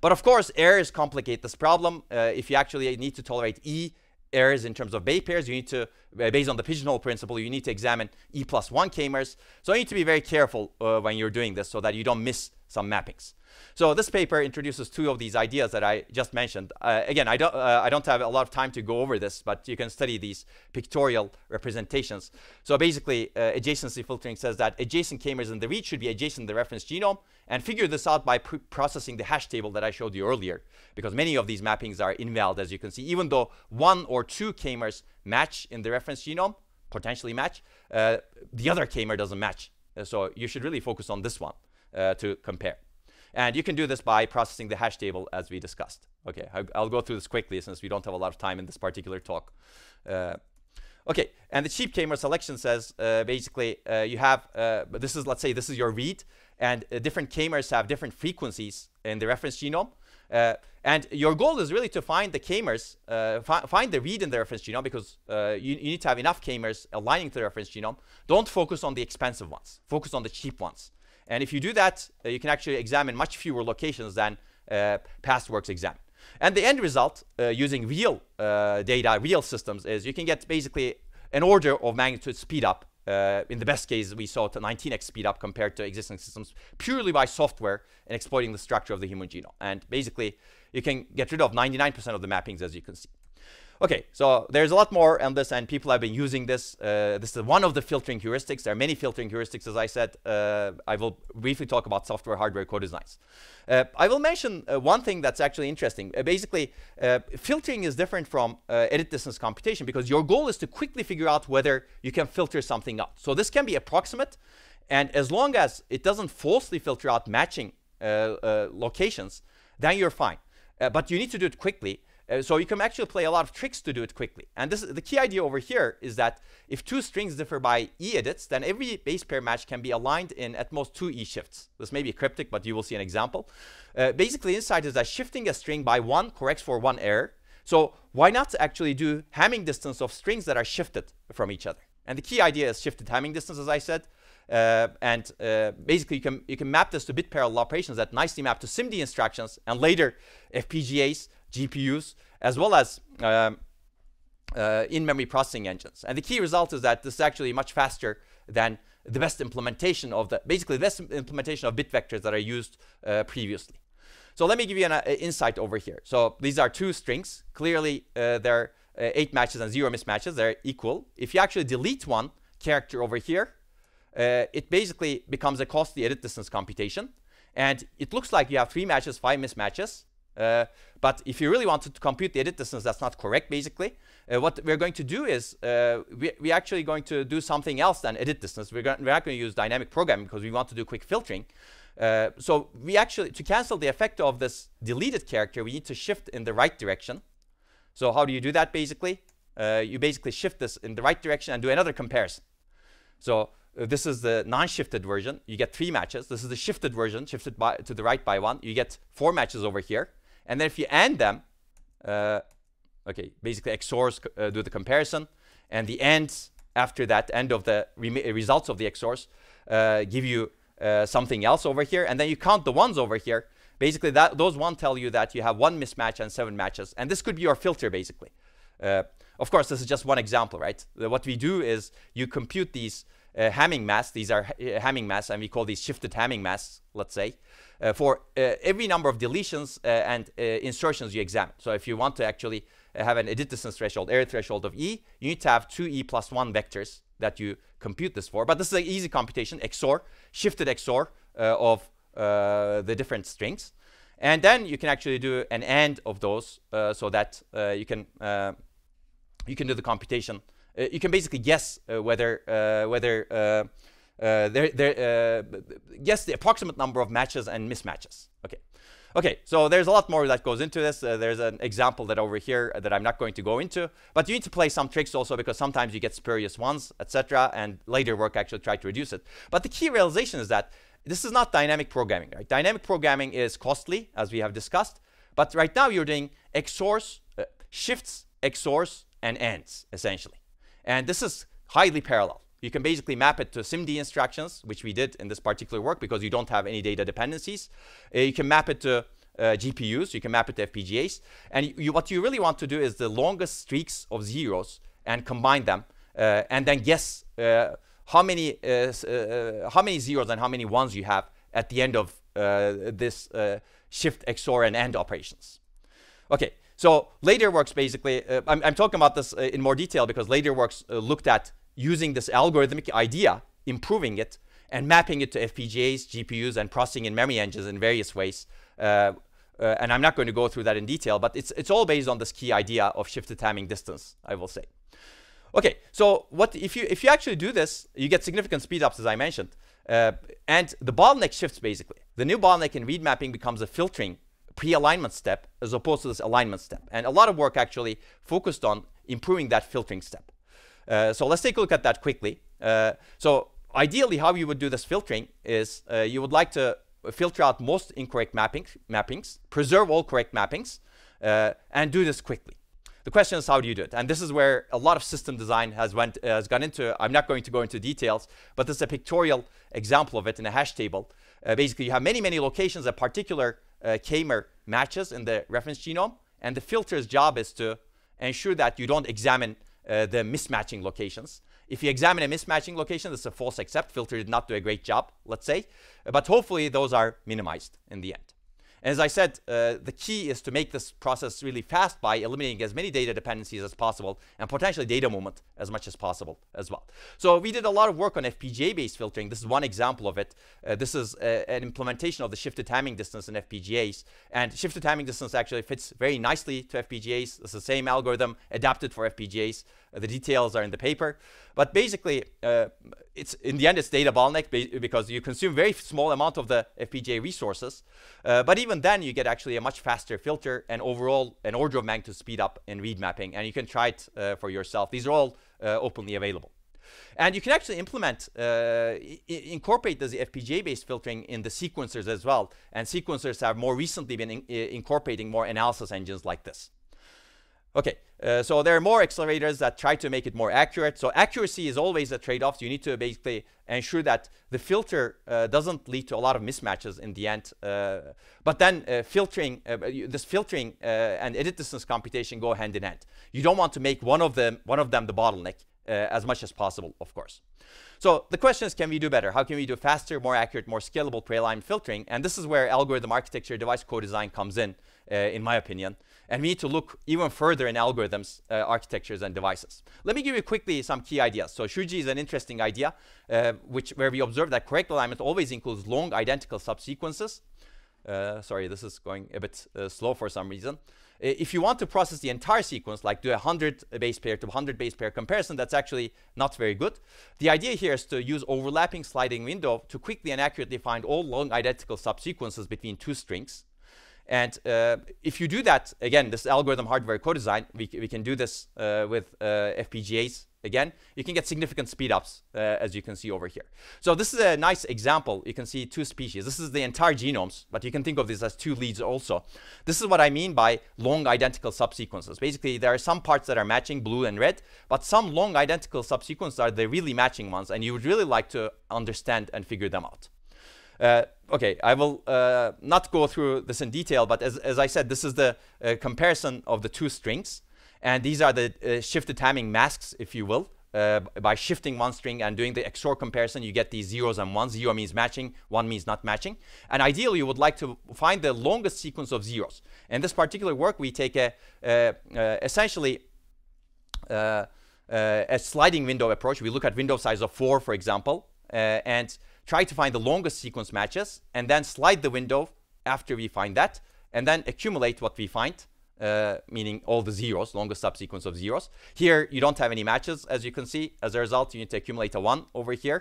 But of course, errors complicate this problem. Uh, if you actually need to tolerate E errors in terms of Bay pairs, you need to, based on the pigeonhole principle, you need to examine E plus one K-mers. So you need to be very careful uh, when you're doing this so that you don't miss some mappings. So this paper introduces two of these ideas that I just mentioned. Uh, again, I don't, uh, I don't have a lot of time to go over this, but you can study these pictorial representations. So basically, uh, adjacency filtering says that adjacent K-mers in the read should be adjacent to the reference genome, and figure this out by processing the hash table that I showed you earlier, because many of these mappings are invalid, as you can see. Even though one or two K-mers match in the reference genome, potentially match, uh, the other K-mer doesn't match. So you should really focus on this one uh, to compare. And you can do this by processing the hash table as we discussed. Okay, I'll go through this quickly since we don't have a lot of time in this particular talk. Uh, okay, and the cheap K-mer selection says uh, basically uh, you have, uh, this is, let's say this is your read, and uh, different K-mers have different frequencies in the reference genome. Uh, and your goal is really to find the K-mers, uh, fi find the read in the reference genome, because uh, you, you need to have enough K-mers aligning to the reference genome. Don't focus on the expensive ones, focus on the cheap ones. And if you do that, uh, you can actually examine much fewer locations than uh, past works examine. And the end result, uh, using real uh, data, real systems, is you can get basically an order of magnitude speed up. Uh, in the best case, we saw to nineteen X speed up compared to existing systems purely by software and exploiting the structure of the human genome. And basically, you can get rid of ninety-nine percent of the mappings, as you can see. Okay, so there's a lot more on this, and people have been using this. Uh, this is one of the filtering heuristics. There are many filtering heuristics, as I said. Uh, I will briefly talk about software hardware co-designs. Uh, I will mention uh, one thing that's actually interesting. Uh, basically, uh, filtering is different from uh, edit distance computation, because your goal is to quickly figure out whether you can filter something out. So this can be approximate, and as long as it doesn't falsely filter out matching uh, uh, locations, then you're fine. Uh, but you need to do it quickly. Uh, so you can actually play a lot of tricks to do it quickly. And this, the key idea over here is that if two strings differ by E edits, then every base pair match can be aligned in at most two E shifts. This may be cryptic, but you will see an example. Uh, basically, the insight is that shifting a string by one corrects for one error. So why not actually do Hamming distance of strings that are shifted from each other? And the key idea is shifted Hamming distance, as I said. Uh, and uh, basically, you can, you can map this to bit parallel operations that nicely map to SIMD instructions and later F P G As, G P Us, as well as um, uh, in-memory processing engines. And the key result is that this is actually much faster than the best implementation of the, basically the best implementation of bit vectors that are used uh, previously. So let me give you an uh, insight over here. So these are two strings. Clearly, uh, there are uh, eight matches and zero mismatches. They're equal. If you actually delete one character over here, uh, it basically becomes a costly edit distance computation. And it looks like you have three matches, five mismatches. Uh, but if you really wanted to compute the edit distance, that's not correct, basically. Uh, what we're going to do is uh, we, we're actually going to do something else than edit distance. We're, we're not going to use dynamic programming because we want to do quick filtering. Uh, so we actually, to cancel the effect of this deleted character, we need to shift in the right direction. So how do you do that, basically? Uh, you basically shift this in the right direction and do another comparison. So uh, this is the non-shifted version. You get three matches. This is the shifted version, shifted by, to the right by one. You get four matches over here. And then if you AND them, uh, okay, basically X O Rs uh, do the comparison, and the ANDs after that, end of the re results of the X O Rs, uh, give you uh, something else over here, and then you count the ones over here. Basically, that, those ones tell you that you have one mismatch and seven matches, and this could be your filter, basically. Uh, of course, this is just one example, right? What we do is you compute these uh, Hamming masks. These are uh, Hamming masks, and we call these shifted Hamming masks, let's say. Uh, for uh, every number of deletions uh, and uh, insertions you examine. So if you want to actually have an edit distance threshold, error threshold of E, you need to have two E plus one vectors that you compute this for. But this is an easy computation, X O R, shifted X O R uh, of uh, the different strings. And then you can actually do an AND of those uh, so that uh, you can uh, you can do the computation. Uh, you can basically guess uh, whether, uh, whether uh, Uh, they're, they're, uh, yes, the approximate number of matches and mismatches. Okay, okay. So there's a lot more that goes into this. Uh, there's an example that over here that I'm not going to go into, but you need to play some tricks also because sometimes you get spurious ones, et cetera. And later work actually try to reduce it. But the key realization is that this is not dynamic programming. Right? Dynamic programming is costly, as we have discussed. But right now you're doing X O Rs, uh, shifts, X O Rs, and ANDs essentially. And this is highly parallel. You can basically map it to SIMD instructions, which we did in this particular work because you don't have any data dependencies. Uh, you can map it to uh, G P Us, you can map it to F P G As. And you, you, what you really want to do is the longest streaks of zeros and combine them uh, and then guess uh, how many uh, uh, how many zeros and how many ones you have at the end of uh, this uh, shift, X O R, and AND operations. Okay, so Later Works basically, uh, I'm, I'm talking about this uh, in more detail because Later Works uh, looked at using this algorithmic idea, improving it, and mapping it to F P G As, G P Us, and processing in memory engines in various ways. Uh, uh, and I'm not going to go through that in detail, but it's, it's all based on this key idea of shifted timing distance, I will say. Okay, so what if you if you actually do this, you get significant speedups, as I mentioned. Uh, and the bottleneck shifts, basically. The new bottleneck in read mapping becomes a filtering pre-alignment step as opposed to this alignment step. And a lot of work actually focused on improving that filtering step. Uh, so let's take a look at that quickly. Uh, so ideally, how you would do this filtering is uh, you would like to filter out most incorrect mappings, mappings preserve all correct mappings, uh, and do this quickly. The question is, how do you do it? And this is where a lot of system design has went uh, has gone into. I'm not going to go into details, but this is a pictorial example of it in a hash table. Uh, basically, you have many, many locations that particular uh, k-mer matches in the reference genome, and the filter's job is to ensure that you don't examine Uh, the mismatching locations. If you examine a mismatching location, this is a false accept. Filter did not do a great job, let's say. But hopefully those are minimized in the end. As I said, uh, the key is to make this process really fast by eliminating as many data dependencies as possible and potentially data movement as much as possible as well. So we did a lot of work on F P G A-based filtering. This is one example of it. Uh, this is uh, an implementation of the shifted timing distance in F P G As. And shifted timing distance actually fits very nicely to F P G As. It's the same algorithm adapted for F P G As. Uh, the details are in the paper. But basically, uh, it's in the end, it's data bottleneck because you consume very small amount of the F P G A resources. Uh, but even then, you get actually a much faster filter and overall an order of magnitude speed up in read mapping. And you can try it uh, for yourself. These are all uh, openly available. And you can actually implement, uh, incorporate this F P G A-based filtering in the sequencers as well. And sequencers have more recently been in incorporating more analysis engines like this. Okay, uh, so there are more accelerators that try to make it more accurate. So accuracy is always a trade-off. So you need to basically ensure that the filter uh, doesn't lead to a lot of mismatches in the end. Uh, but then uh, filtering, uh, this filtering uh, and edit distance computation go hand in hand. You don't want to make one of them, one of them the bottleneck uh, as much as possible, of course. So the question is, can we do better? How can we do faster, more accurate, more scalable pre-aligned filtering? And this is where algorithm architecture device co-design comes in, uh, in my opinion. And we need to look even further in algorithms, uh, architectures, and devices. Let me give you quickly some key ideas. So Shuji is an interesting idea, uh, which where we observe that correct alignment always includes long identical subsequences. Uh, sorry, this is going a bit uh, slow for some reason. If you want to process the entire sequence, like do a one hundred base pair to one hundred base pair comparison, that's actually not very good. The idea here is to use overlapping sliding window to quickly and accurately find all long identical subsequences between two strings. And uh, if you do that, again, this algorithm hardware co-design, we, we can do this uh, with uh, F P G As. Again, you can get significant speedups, uh, as you can see over here. So this is a nice example. You can see two species. This is the entire genomes, but you can think of this as two leads also. This is what I mean by long identical subsequences. Basically, there are some parts that are matching, blue and red, but some long identical subsequences are the really matching ones, and you would really like to understand and figure them out. Uh, okay, I will uh, not go through this in detail, but as, as I said, this is the uh, comparison of the two strings. And these are the uh, shifted timing masks, if you will. Uh, by shifting one string and doing the X O R comparison, you get these zeros and ones. Zero means matching, one means not matching. And ideally, you would like to find the longest sequence of zeros. In this particular work, we take a uh, uh, essentially uh, uh, a sliding window approach. We look at window size of four, for example, uh, and try to find the longest sequence matches, and then slide the window after we find that, and then accumulate what we find. Uh, meaning all the zeros, longest subsequence of zeros. Here, you don't have any matches, as you can see. As a result, you need to accumulate a one over here.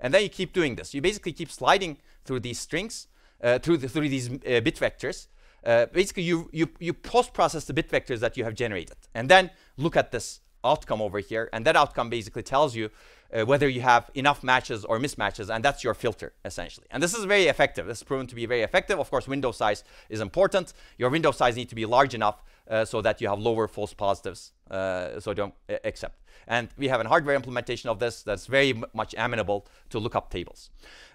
And then you keep doing this. You basically keep sliding through these strings, uh, through, the, through these uh, bit vectors. Uh, basically, you, you, you post-process the bit vectors that you have generated. And then look at this outcome over here. And that outcome basically tells you uh, whether you have enough matches or mismatches, and that's your filter, essentially. And this is very effective. This is proven to be very effective. Of course, window size is important. Your window size needs to be large enough uh, so that you have lower false positives, uh, so don't accept. And we have a hardware implementation of this that's very much amenable to lookup tables.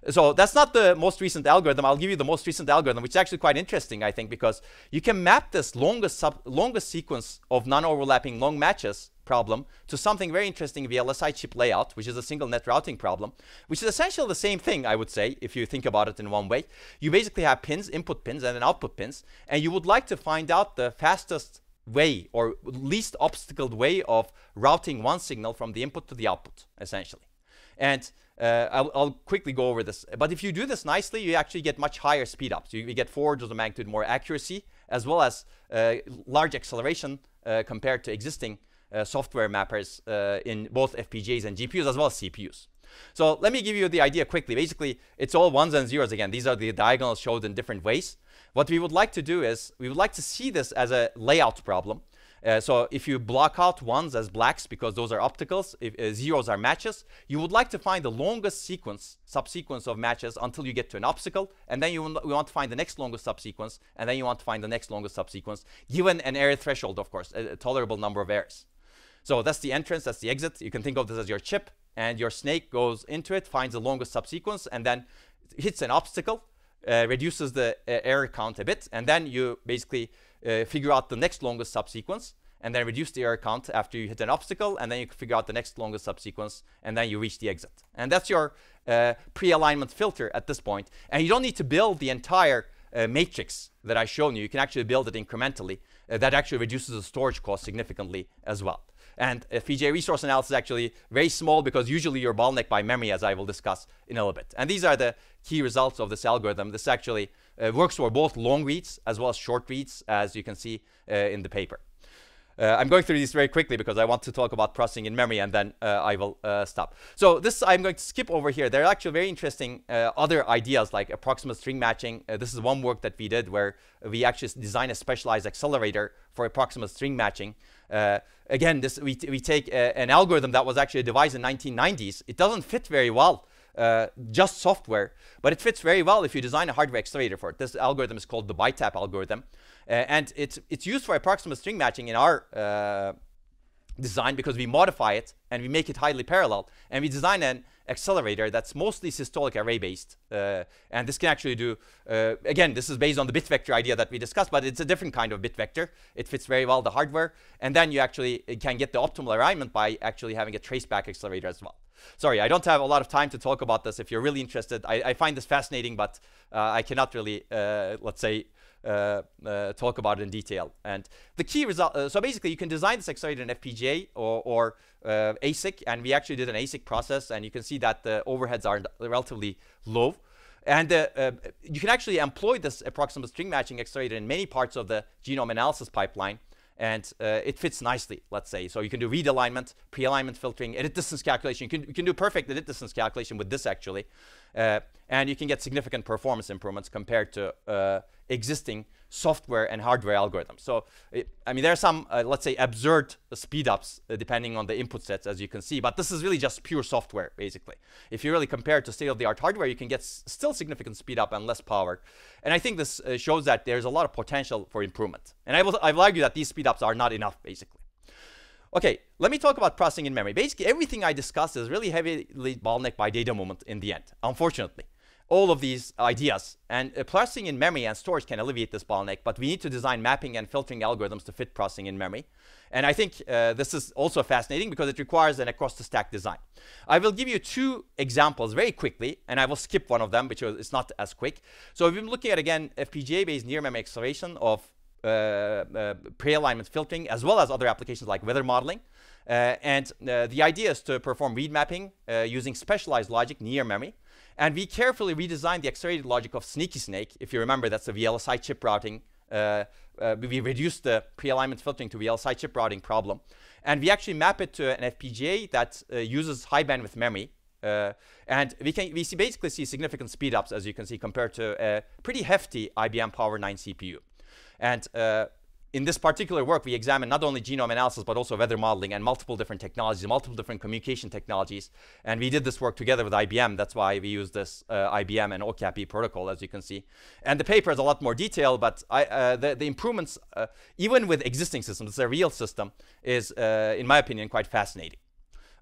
So that's not the most recent algorithm. I'll give you the most recent algorithm, which is actually quite interesting, I think, because you can map this longest, sub longest sequence of non-overlapping long matches problem to something very interesting V L S I chip layout, which is a single net routing problem, which is essentially the same thing, I would say, if you think about it in one way. You basically have pins, input pins, and then output pins, and you would like to find out the fastest way or least obstacled way of routing one signal from the input to the output, essentially. And uh, I'll, I'll quickly go over this. But if you do this nicely, you actually get much higher speed ups. You, you get four orders of magnitude more accuracy, as well as uh, large acceleration uh, compared to existing uh, software mappers uh, in both F P G As and G P Us, as well as C P Us. So let me give you the idea quickly. Basically, it's all ones and zeros again. These are the diagonals showed in different ways. What we would like to do is we would like to see this as a layout problem. Uh, so if you block out ones as blacks, because those are opticals, if uh, zeros are matches, you would like to find the longest sequence, subsequence of matches until you get to an obstacle. And then you we want to find the next longest subsequence. And then you want to find the next longest subsequence, given an error threshold, of course, a, a tolerable number of errors. So that's the entrance, that's the exit. You can think of this as your chip. And your snake goes into it, finds the longest subsequence, and then hits an obstacle, uh, reduces the uh, error count a bit, and then you basically uh, figure out the next longest subsequence, and then reduce the error count after you hit an obstacle, and then you figure out the next longest subsequence, and then you reach the exit. And that's your uh, pre-alignment filter at this point. And you don't need to build the entire uh, matrix that I've shown you. You can actually build it incrementally. Uh, that actually reduces the storage cost significantly as well. And F P G A resource analysis is actually very small because usually you're bottlenecked by memory, as I will discuss in a little bit. And these are the key results of this algorithm. This actually uh, works for both long reads as well as short reads, as you can see uh, in the paper. Uh, I'm going through these very quickly because I want to talk about processing in memory, and then uh, I will uh, stop. So this I'm going to skip over here. There are actually very interesting uh, other ideas like approximate string matching. Uh, this is one work that we did where we actually designed a specialized accelerator for approximate string matching. Uh, again, this we, we take a, an algorithm that was actually devised in the nineteen nineties. It doesn't fit very well. Uh, just software, but it fits very well if you design a hardware accelerator for it. This algorithm is called the BiTAP algorithm, uh, and it's it's used for approximate string matching in our uh, design because we modify it and we make it highly parallel, and we design an accelerator that's mostly systolic array based, uh, and this can actually do uh, again, this is based on the bit vector idea that we discussed, but it's a different kind of bit vector. It fits very well the hardware, and then you actually can get the optimal alignment by actually having a traceback accelerator as well. Sorry, I don't have a lot of time to talk about this. If you're really interested, I, I find this fascinating, but uh, I cannot really, uh, let's say, uh, uh, talk about it in detail. And the key result, uh, so basically you can design this accelerator in F P G A or, or uh, ASIC, and we actually did an ASIC process, and you can see that the overheads are relatively low. And uh, uh, you can actually employ this approximate string matching accelerator in many parts of the genome analysis pipeline. And uh, it fits nicely, let's say. So you can do read alignment, pre-alignment filtering, edit distance calculation. You can, you can do perfect edit distance calculation with this, actually. Uh, and you can get significant performance improvements compared to uh, existing software and hardware algorithms. So, it, I mean, there are some, uh, let's say, absurd speedups uh, depending on the input sets, as you can see. But this is really just pure software, basically. If you really compare it to state-of-the-art hardware, you can get s still significant speedup and less power. And I think this uh, shows that there's a lot of potential for improvement. And I will, I will argue that these speedups are not enough, basically. Okay, let me talk about processing in memory. Basically, everything I discussed is really heavily bottlenecked by data movement in the end, unfortunately. All of these ideas. And uh, processing in memory and storage can alleviate this bottleneck, but we need to design mapping and filtering algorithms to fit processing in memory. And I think uh, this is also fascinating because it requires an across-the-stack design. I will give you two examples very quickly, and I will skip one of them because it's not as quick. So we've been looking at, again, F P G A-based near-memory acceleration of uh, uh, pre-alignment filtering, as well as other applications like weather modeling. Uh, and uh, the idea is to perform read mapping uh, using specialized logic near memory. And we carefully redesigned the accelerated logic of Sneaky Snake. If you remember, that's the V L S I chip routing. Uh, uh, we reduced the pre-alignment filtering to V L S I chip routing problem. And we actually map it to an F P G A that uh, uses high bandwidth memory. Uh, and we can we see basically see significant speedups, as you can see, compared to a pretty hefty I B M Power nine C P U. And uh, in this particular work, we examine not only genome analysis, but also weather modeling and multiple different technologies, multiple different communication technologies. And we did this work together with I B M. That's why we use this uh, I B M and Okapi protocol, as you can see. And the paper is a lot more detailed, but I, uh, the, the improvements, uh, even with existing systems, it's a real system, is, uh, in my opinion, quite fascinating.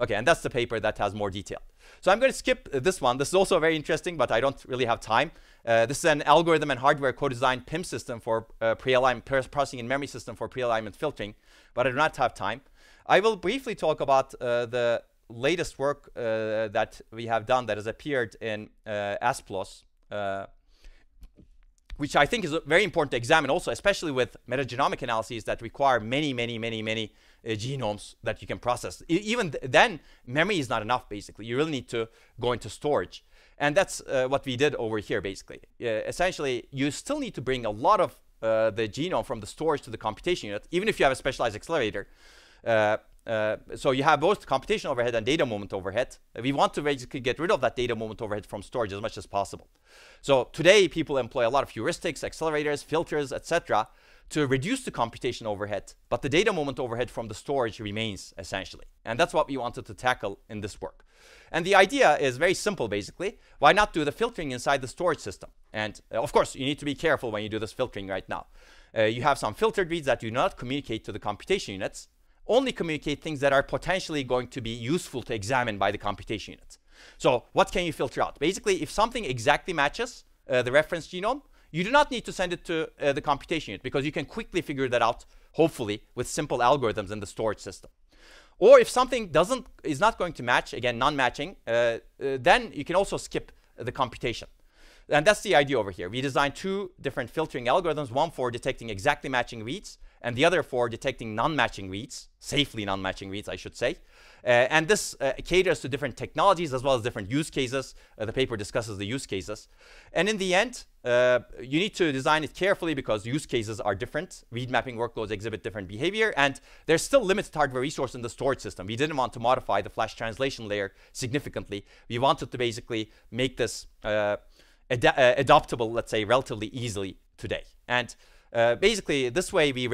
Okay, and that's the paper that has more detail. So I'm going to skip this one. This is also very interesting, but I don't really have time. Uh, this is an algorithm and hardware co-designed P I M system for uh, pre-alignment, processing and memory system for pre-alignment filtering, but I do not have time. I will briefly talk about uh, the latest work uh, that we have done that has appeared in uh, ASPLOS, uh, which I think is very important to examine also, especially with metagenomic analyses that require many, many, many, many Uh, genomes that you can process. I, even th then, memory is not enough, basically. You really need to go into storage. And that's uh, what we did over here, basically. Uh, essentially, you still need to bring a lot of uh, the genome from the storage to the computation unit, even if you have a specialized accelerator. Uh, uh, so you have both computation overhead and data moment overhead. We want to basically get rid of that data moment overhead from storage as much as possible. So today, people employ a lot of heuristics, accelerators, filters, et cetera, to reduce the computation overhead, but the data moment overhead from the storage remains, essentially. And that's what we wanted to tackle in this work. And the idea is very simple, basically. Why not do the filtering inside the storage system? And uh, of course, you need to be careful when you do this filtering right now. Uh, you have some filtered reads that do not communicate to the computation units, only communicate things that are potentially going to be useful to examine by the computation units. So what can you filter out? Basically, if something exactly matches uh, the reference genome, you do not need to send it to uh, the computation unit, because you can quickly figure that out, hopefully, with simple algorithms in the storage system. Or if something doesn't, is not going to match, again, non-matching, uh, uh, then you can also skip the computation. And that's the idea over here. We designed two different filtering algorithms, one for detecting exactly matching reads, and the other for detecting non-matching reads, safely non-matching reads, I should say. Uh, and this uh, caters to different technologies as well as different use cases. Uh, the paper discusses the use cases. And in the end, uh, you need to design it carefully because use cases are different. Read mapping workloads exhibit different behavior, and there's still limited hardware resource in the storage system. We didn't want to modify the flash translation layer significantly. We wanted to basically make this uh, ad uh, adoptable, let's say, relatively easily today. And Uh, basically, this way we,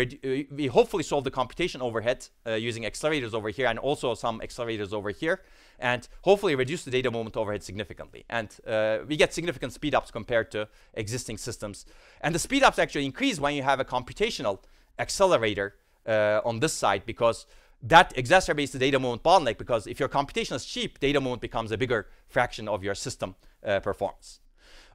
we hopefully solve the computation overhead uh, using accelerators over here and also some accelerators over here, and hopefully reduce the data moment overhead significantly. And uh, we get significant speedups compared to existing systems. And the speedups actually increase when you have a computational accelerator uh, on this side, because that exacerbates the data moment bottleneck, because if your computation is cheap, data moment becomes a bigger fraction of your system uh, performance.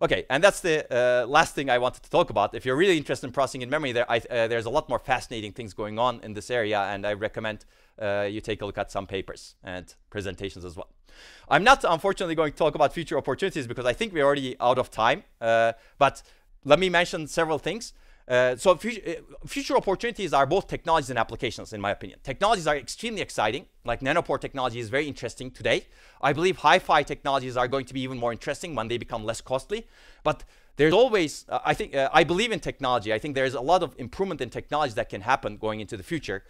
Okay, and that's the uh, last thing I wanted to talk about. If you're really interested in processing in memory, there, I, uh, there's a lot more fascinating things going on in this area, and I recommend uh, you take a look at some papers and presentations as well. I'm not, unfortunately, going to talk about future opportunities because I think we're already out of time, uh, but let me mention several things. Uh, so future, future opportunities are both technologies and applications, in my opinion. Technologies are extremely exciting, like nanopore technology is very interesting today. I believe hi-fi technologies are going to be even more interesting when they become less costly. But there's always, uh, I think, uh, I believe in technology. I think there's a lot of improvement in technology that can happen going into the future.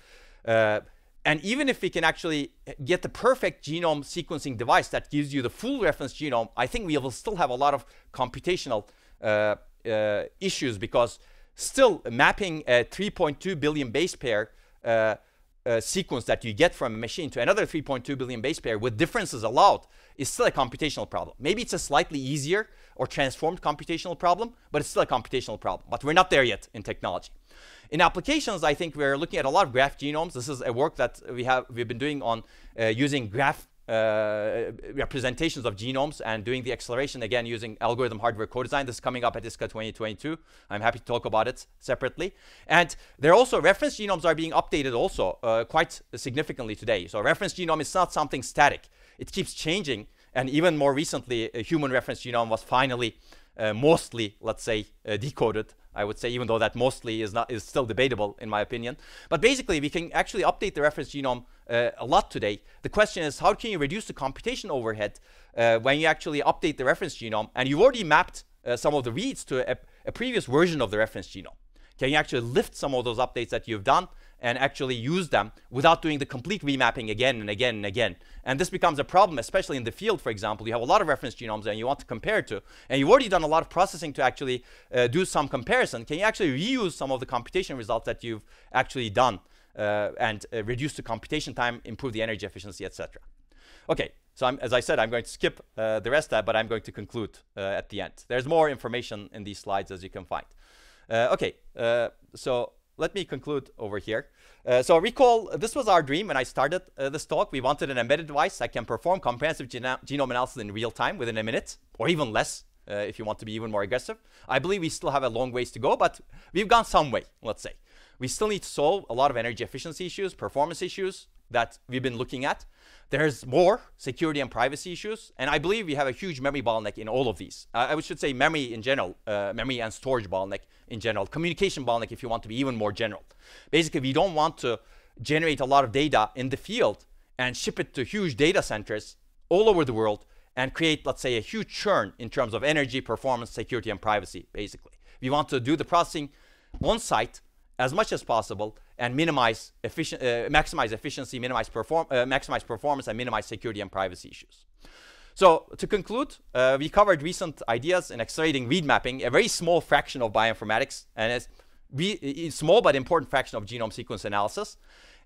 Uh, and even if we can actually get the perfect genome sequencing device that gives you the full reference genome, I think we will still have a lot of computational uh, uh, issues, because still, mapping a three point two billion base pair uh, uh, sequence that you get from a machine to another three point two billion base pair with differences allowed is still a computational problem. Maybe it's a slightly easier or transformed computational problem, but it's still a computational problem. But we're not there yet in technology. In applications, I think we're looking at a lot of graph genomes. This is a work that we have, we've been doing on uh, using graph Uh, representations of genomes and doing the acceleration, again, using algorithm hardware co-design. This is coming up at ISCA twenty twenty-two. I'm happy to talk about it separately. And there are also reference genomes are being updated also uh, quite significantly today. So reference genome is not something static. It keeps changing. And even more recently, a human reference genome was finally uh, mostly, let's say, uh, decoded, I would say, even though that mostly is not is still debatable, in my opinion. But basically, we can actually update the reference genome uh, a lot today. The question is, how can you reduce the computation overhead uh, when you actually update the reference genome? And you've already mapped uh, some of the reads to a, a previous version of the reference genome. Can you actually lift some of those updates that you've done and actually use them without doing the complete remapping again and again and again. And this becomes a problem, especially in the field. For example, you have a lot of reference genomes and you want to compare to, and you've already done a lot of processing to actually uh, do some comparison. Can you actually reuse some of the computation results that you've actually done uh, and uh, reduce the computation time, improve the energy efficiency, et cetera. Okay, so I'm, as I said, I'm going to skip uh, the rest of that, but I'm going to conclude uh, at the end. There's more information in these slides, as you can find. Uh, okay, uh, so let me conclude over here. Uh, so recall, this was our dream when I started uh, this talk. We wanted an embedded device that can perform comprehensive geno genome analysis in real time within a minute, or even less, uh, if you want to be even more aggressive. I believe we still have a long ways to go, but we've gone some way, let's say. We still need to solve a lot of energy efficiency issues, performance issues that we've been looking at. There's more security and privacy issues, and I believe we have a huge memory bottleneck in all of these. Uh, I should say memory in general, uh, memory and storage bottleneck in general, communication bottleneck if you want to be even more general. Basically, we don't want to generate a lot of data in the field and ship it to huge data centers all over the world and create, let's say, a huge churn in terms of energy, performance, security, and privacy, basically. We want to do the processing on site as much as possible and minimize efficient, uh, maximize efficiency, minimize perform, uh, maximize performance, and minimize security and privacy issues. So to conclude, uh, we covered recent ideas in accelerating read mapping, a very small fraction of bioinformatics, and it's, re it's small but important fraction of genome sequence analysis.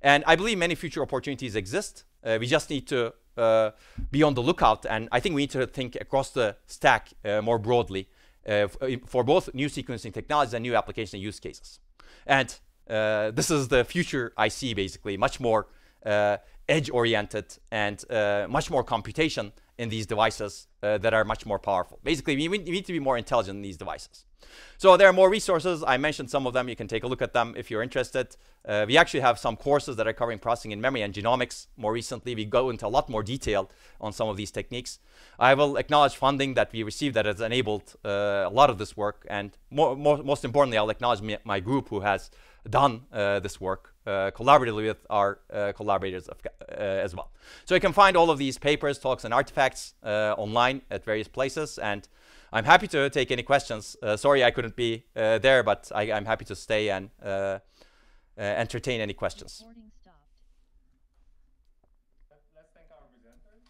And I believe many future opportunities exist. Uh, we just need to uh, be on the lookout, and I think we need to think across the stack uh, more broadly uh, for both new sequencing technologies and new application use cases. And uh, this is the future I see, basically, much more uh, edge-oriented and uh, much more computation in these devices uh, that are much more powerful. Basically, we, we need to be more intelligent in these devices. So there are more resources. I mentioned some of them. You can take a look at them if you're interested. Uh, we actually have some courses that are covering processing in memory and genomics. More recently, we go into a lot more detail on some of these techniques. I will acknowledge funding that we received that has enabled uh, a lot of this work. And more, more, most importantly, I'll acknowledge my, my group who has done uh, this work uh, collaboratively with our uh, collaborators of, uh, as well. So you can find all of these papers, talks, and artifacts uh, online at various places. And I'm happy to take any questions. Uh, sorry I couldn't be uh, there, but I, I'm happy to stay and uh, uh, entertain any questions. Let's thank our presenters.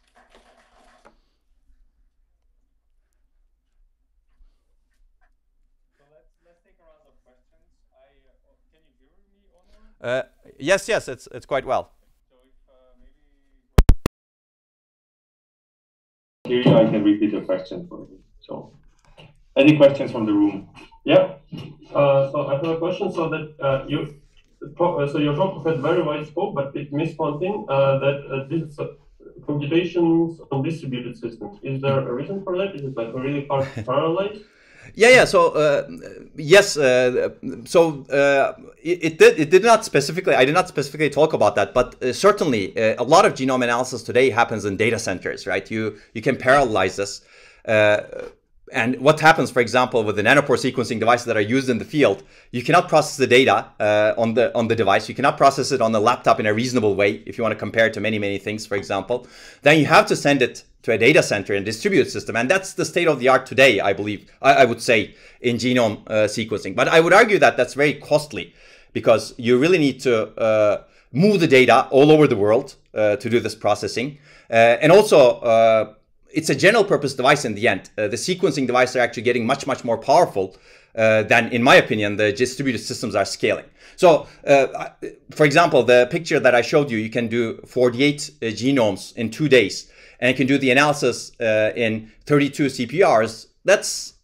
So let's, let's take a round of questions. I, uh, can you hear me, Onur? Uh, yes, yes, it's, it's quite well. Here I can repeat the question for you. So, any questions from the room? Yeah. Uh, so I have a question. So that uh, you, so your talk had very wide scope, but it missed one thing. Uh, that uh, this uh, computations on distributed systems. Is there a reason for that? Is it like really hard to parallelize? Yeah, yeah. So uh, yes, uh, so uh, it, it did. It did not specifically. I did not specifically talk about that, but uh, certainly uh, a lot of genome analysis today happens in data centers, right? You you can parallelize this, uh, and what happens, for example, with the nanopore sequencing devices that are used in the field, you cannot process the data uh, on the on the device. You cannot process it on the laptop in a reasonable way if you want to compare it to many many things, for example. Then you have to send it to a data center and distributed system. And that's the state of the art today, I believe, I, I would say, in genome uh, sequencing. But I would argue that that's very costly because you really need to uh, move the data all over the world uh, to do this processing. Uh, and also, uh, it's a general purpose device in the end. Uh, the sequencing devices are actually getting much, much more powerful Uh, than, in my opinion, the distributed systems are scaling. So, uh, for example, the picture that I showed you, you can do forty-eight uh, genomes in two days, and you can do the analysis uh, in thirty-two C P Rs. That's,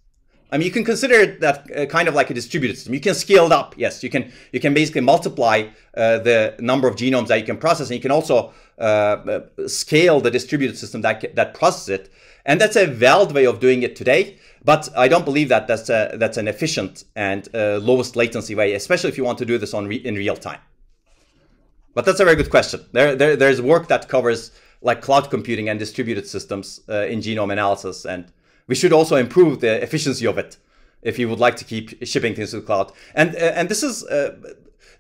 I mean, you can consider that uh, kind of like a distributed system. You can scale it up. Yes, you can. You can basically multiply uh, the number of genomes that you can process, and you can also uh, scale the distributed system that that processes it. And that's a valid way of doing it today. But I don't believe that that's a, that's an efficient and uh, lowest latency way, especially if you want to do this on re in real time. But that's a very good question. There, there there's work that covers like cloud computing and distributed systems uh, in genome analysis, and we should also improve the efficiency of it if you would like to keep shipping things to the cloud. And uh, and this is. Uh,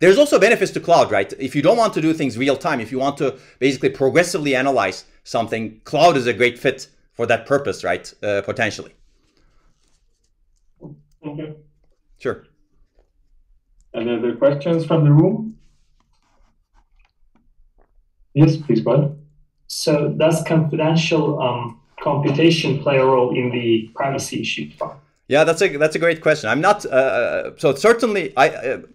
There's also benefits to cloud, right? If you don't want to do things real time, if you want to basically progressively analyze something, cloud is a great fit for that purpose, right? Uh, potentially. Thank you. Sure. Any other questions from the room? Yes, please, Brian. So does confidential um, computation play a role in the privacy issue? Yeah, that's a that's a great question. I'm not uh, so certainly I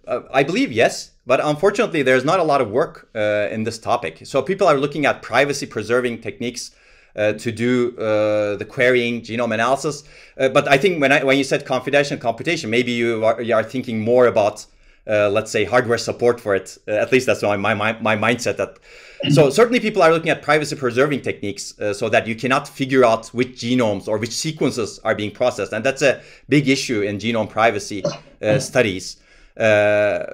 uh, I believe yes, but unfortunately there's not a lot of work uh, in this topic. So people are looking at privacy preserving techniques uh, to do uh, the querying, genome analysis. Uh, but I think when I when you said confidential computation, maybe you are you are thinking more about uh, let's say hardware support for it. Uh, at least that's my my my mindset. That so certainly people are looking at privacy preserving techniques uh, so that you cannot figure out which genomes or which sequences are being processed, and that's a big issue in genome privacy uh, studies. Uh,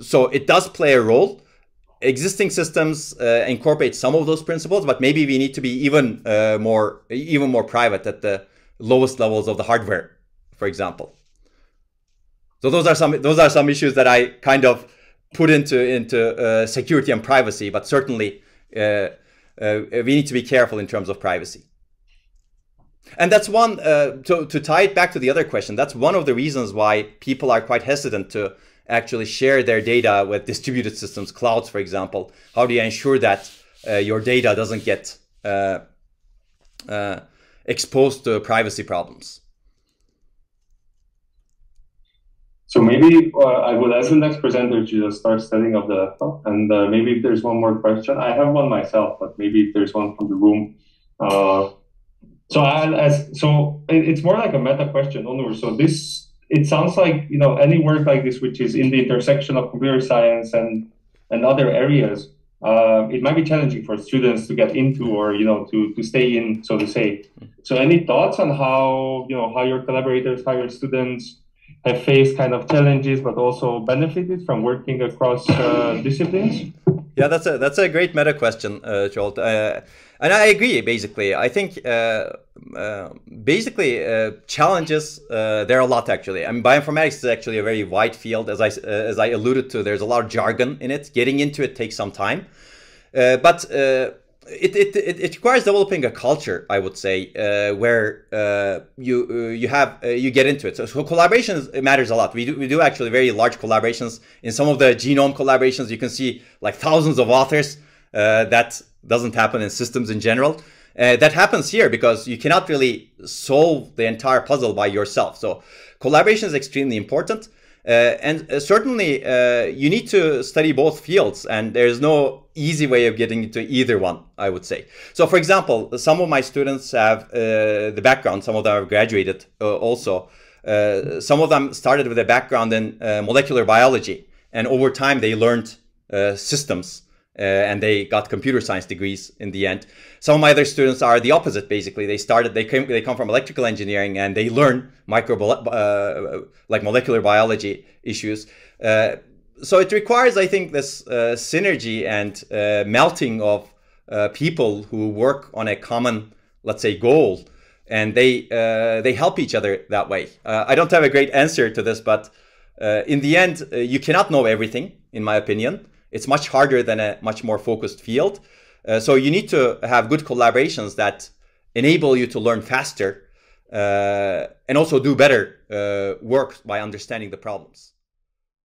so it does play a role. Existing systems uh, incorporate some of those principles, but maybe we need to be even uh, more even more private at the lowest levels of the hardware, for example. So those are some those are some issues that I kind of put into into uh, security and privacy, but certainly uh, uh, we need to be careful in terms of privacy. And that's one, uh, to, to tie it back to the other question, that's one of the reasons why people are quite hesitant to actually share their data with distributed systems, clouds, for example. How do you ensure that uh, your data doesn't get uh, uh, exposed to privacy problems? So maybe uh, I would ask the next presenter to just start setting up the laptop, and uh, maybe if there's one more question, I have one myself, but maybe if there's one from the room. Uh, so I'll ask, so it, it's more like a meta question, Onur. So this, it sounds like, you know, any work like this, which is in the intersection of computer science and, and other areas, uh, it might be challenging for students to get into, or, you know, to, to stay in, so to say. So any thoughts on how, you know, how your collaborators, how your students have faced kind of challenges, but also benefited from working across uh, disciplines? Yeah, that's a that's a great meta question, uh, Jolt. Uh, and I agree. Basically, I think uh, uh, basically uh, challenges uh, there are a lot actually. I mean, bioinformatics is actually a very wide field, as I uh, as I alluded to. There's a lot of jargon in it. Getting into it takes some time, uh, but uh, it, it it it requires developing a culture, I would say, uh, where uh, you uh, you have uh, you get into it. So, so collaboration matters a lot. We do we do actually very large collaborations. In some of the genome collaborations, you can see like thousands of authors. Uh, that doesn't happen in systems in general. Uh, that happens here because you cannot really solve the entire puzzle by yourself. So collaboration is extremely important, uh, and uh, certainly uh, you need to study both fields. And there's no easy way of getting into either one, I would say. So, for example, some of my students have uh, the background, some of them have graduated uh, also. Uh, some of them started with a background in uh, molecular biology, and over time they learned uh, systems uh, and they got computer science degrees in the end. Some of my other students are the opposite, basically. They started, they, came, they come from electrical engineering and they learn micro, uh, like molecular biology issues. Uh, So it requires, I think, this uh, synergy and uh, melting of uh, people who work on a common, let's say, goal, and they uh, they help each other that way. Uh, I don't have a great answer to this, but uh, in the end, uh, you cannot know everything, in my opinion. It's much harder than a much more focused field. Uh, so you need to have good collaborations that enable you to learn faster uh, and also do better uh, work by understanding the problems.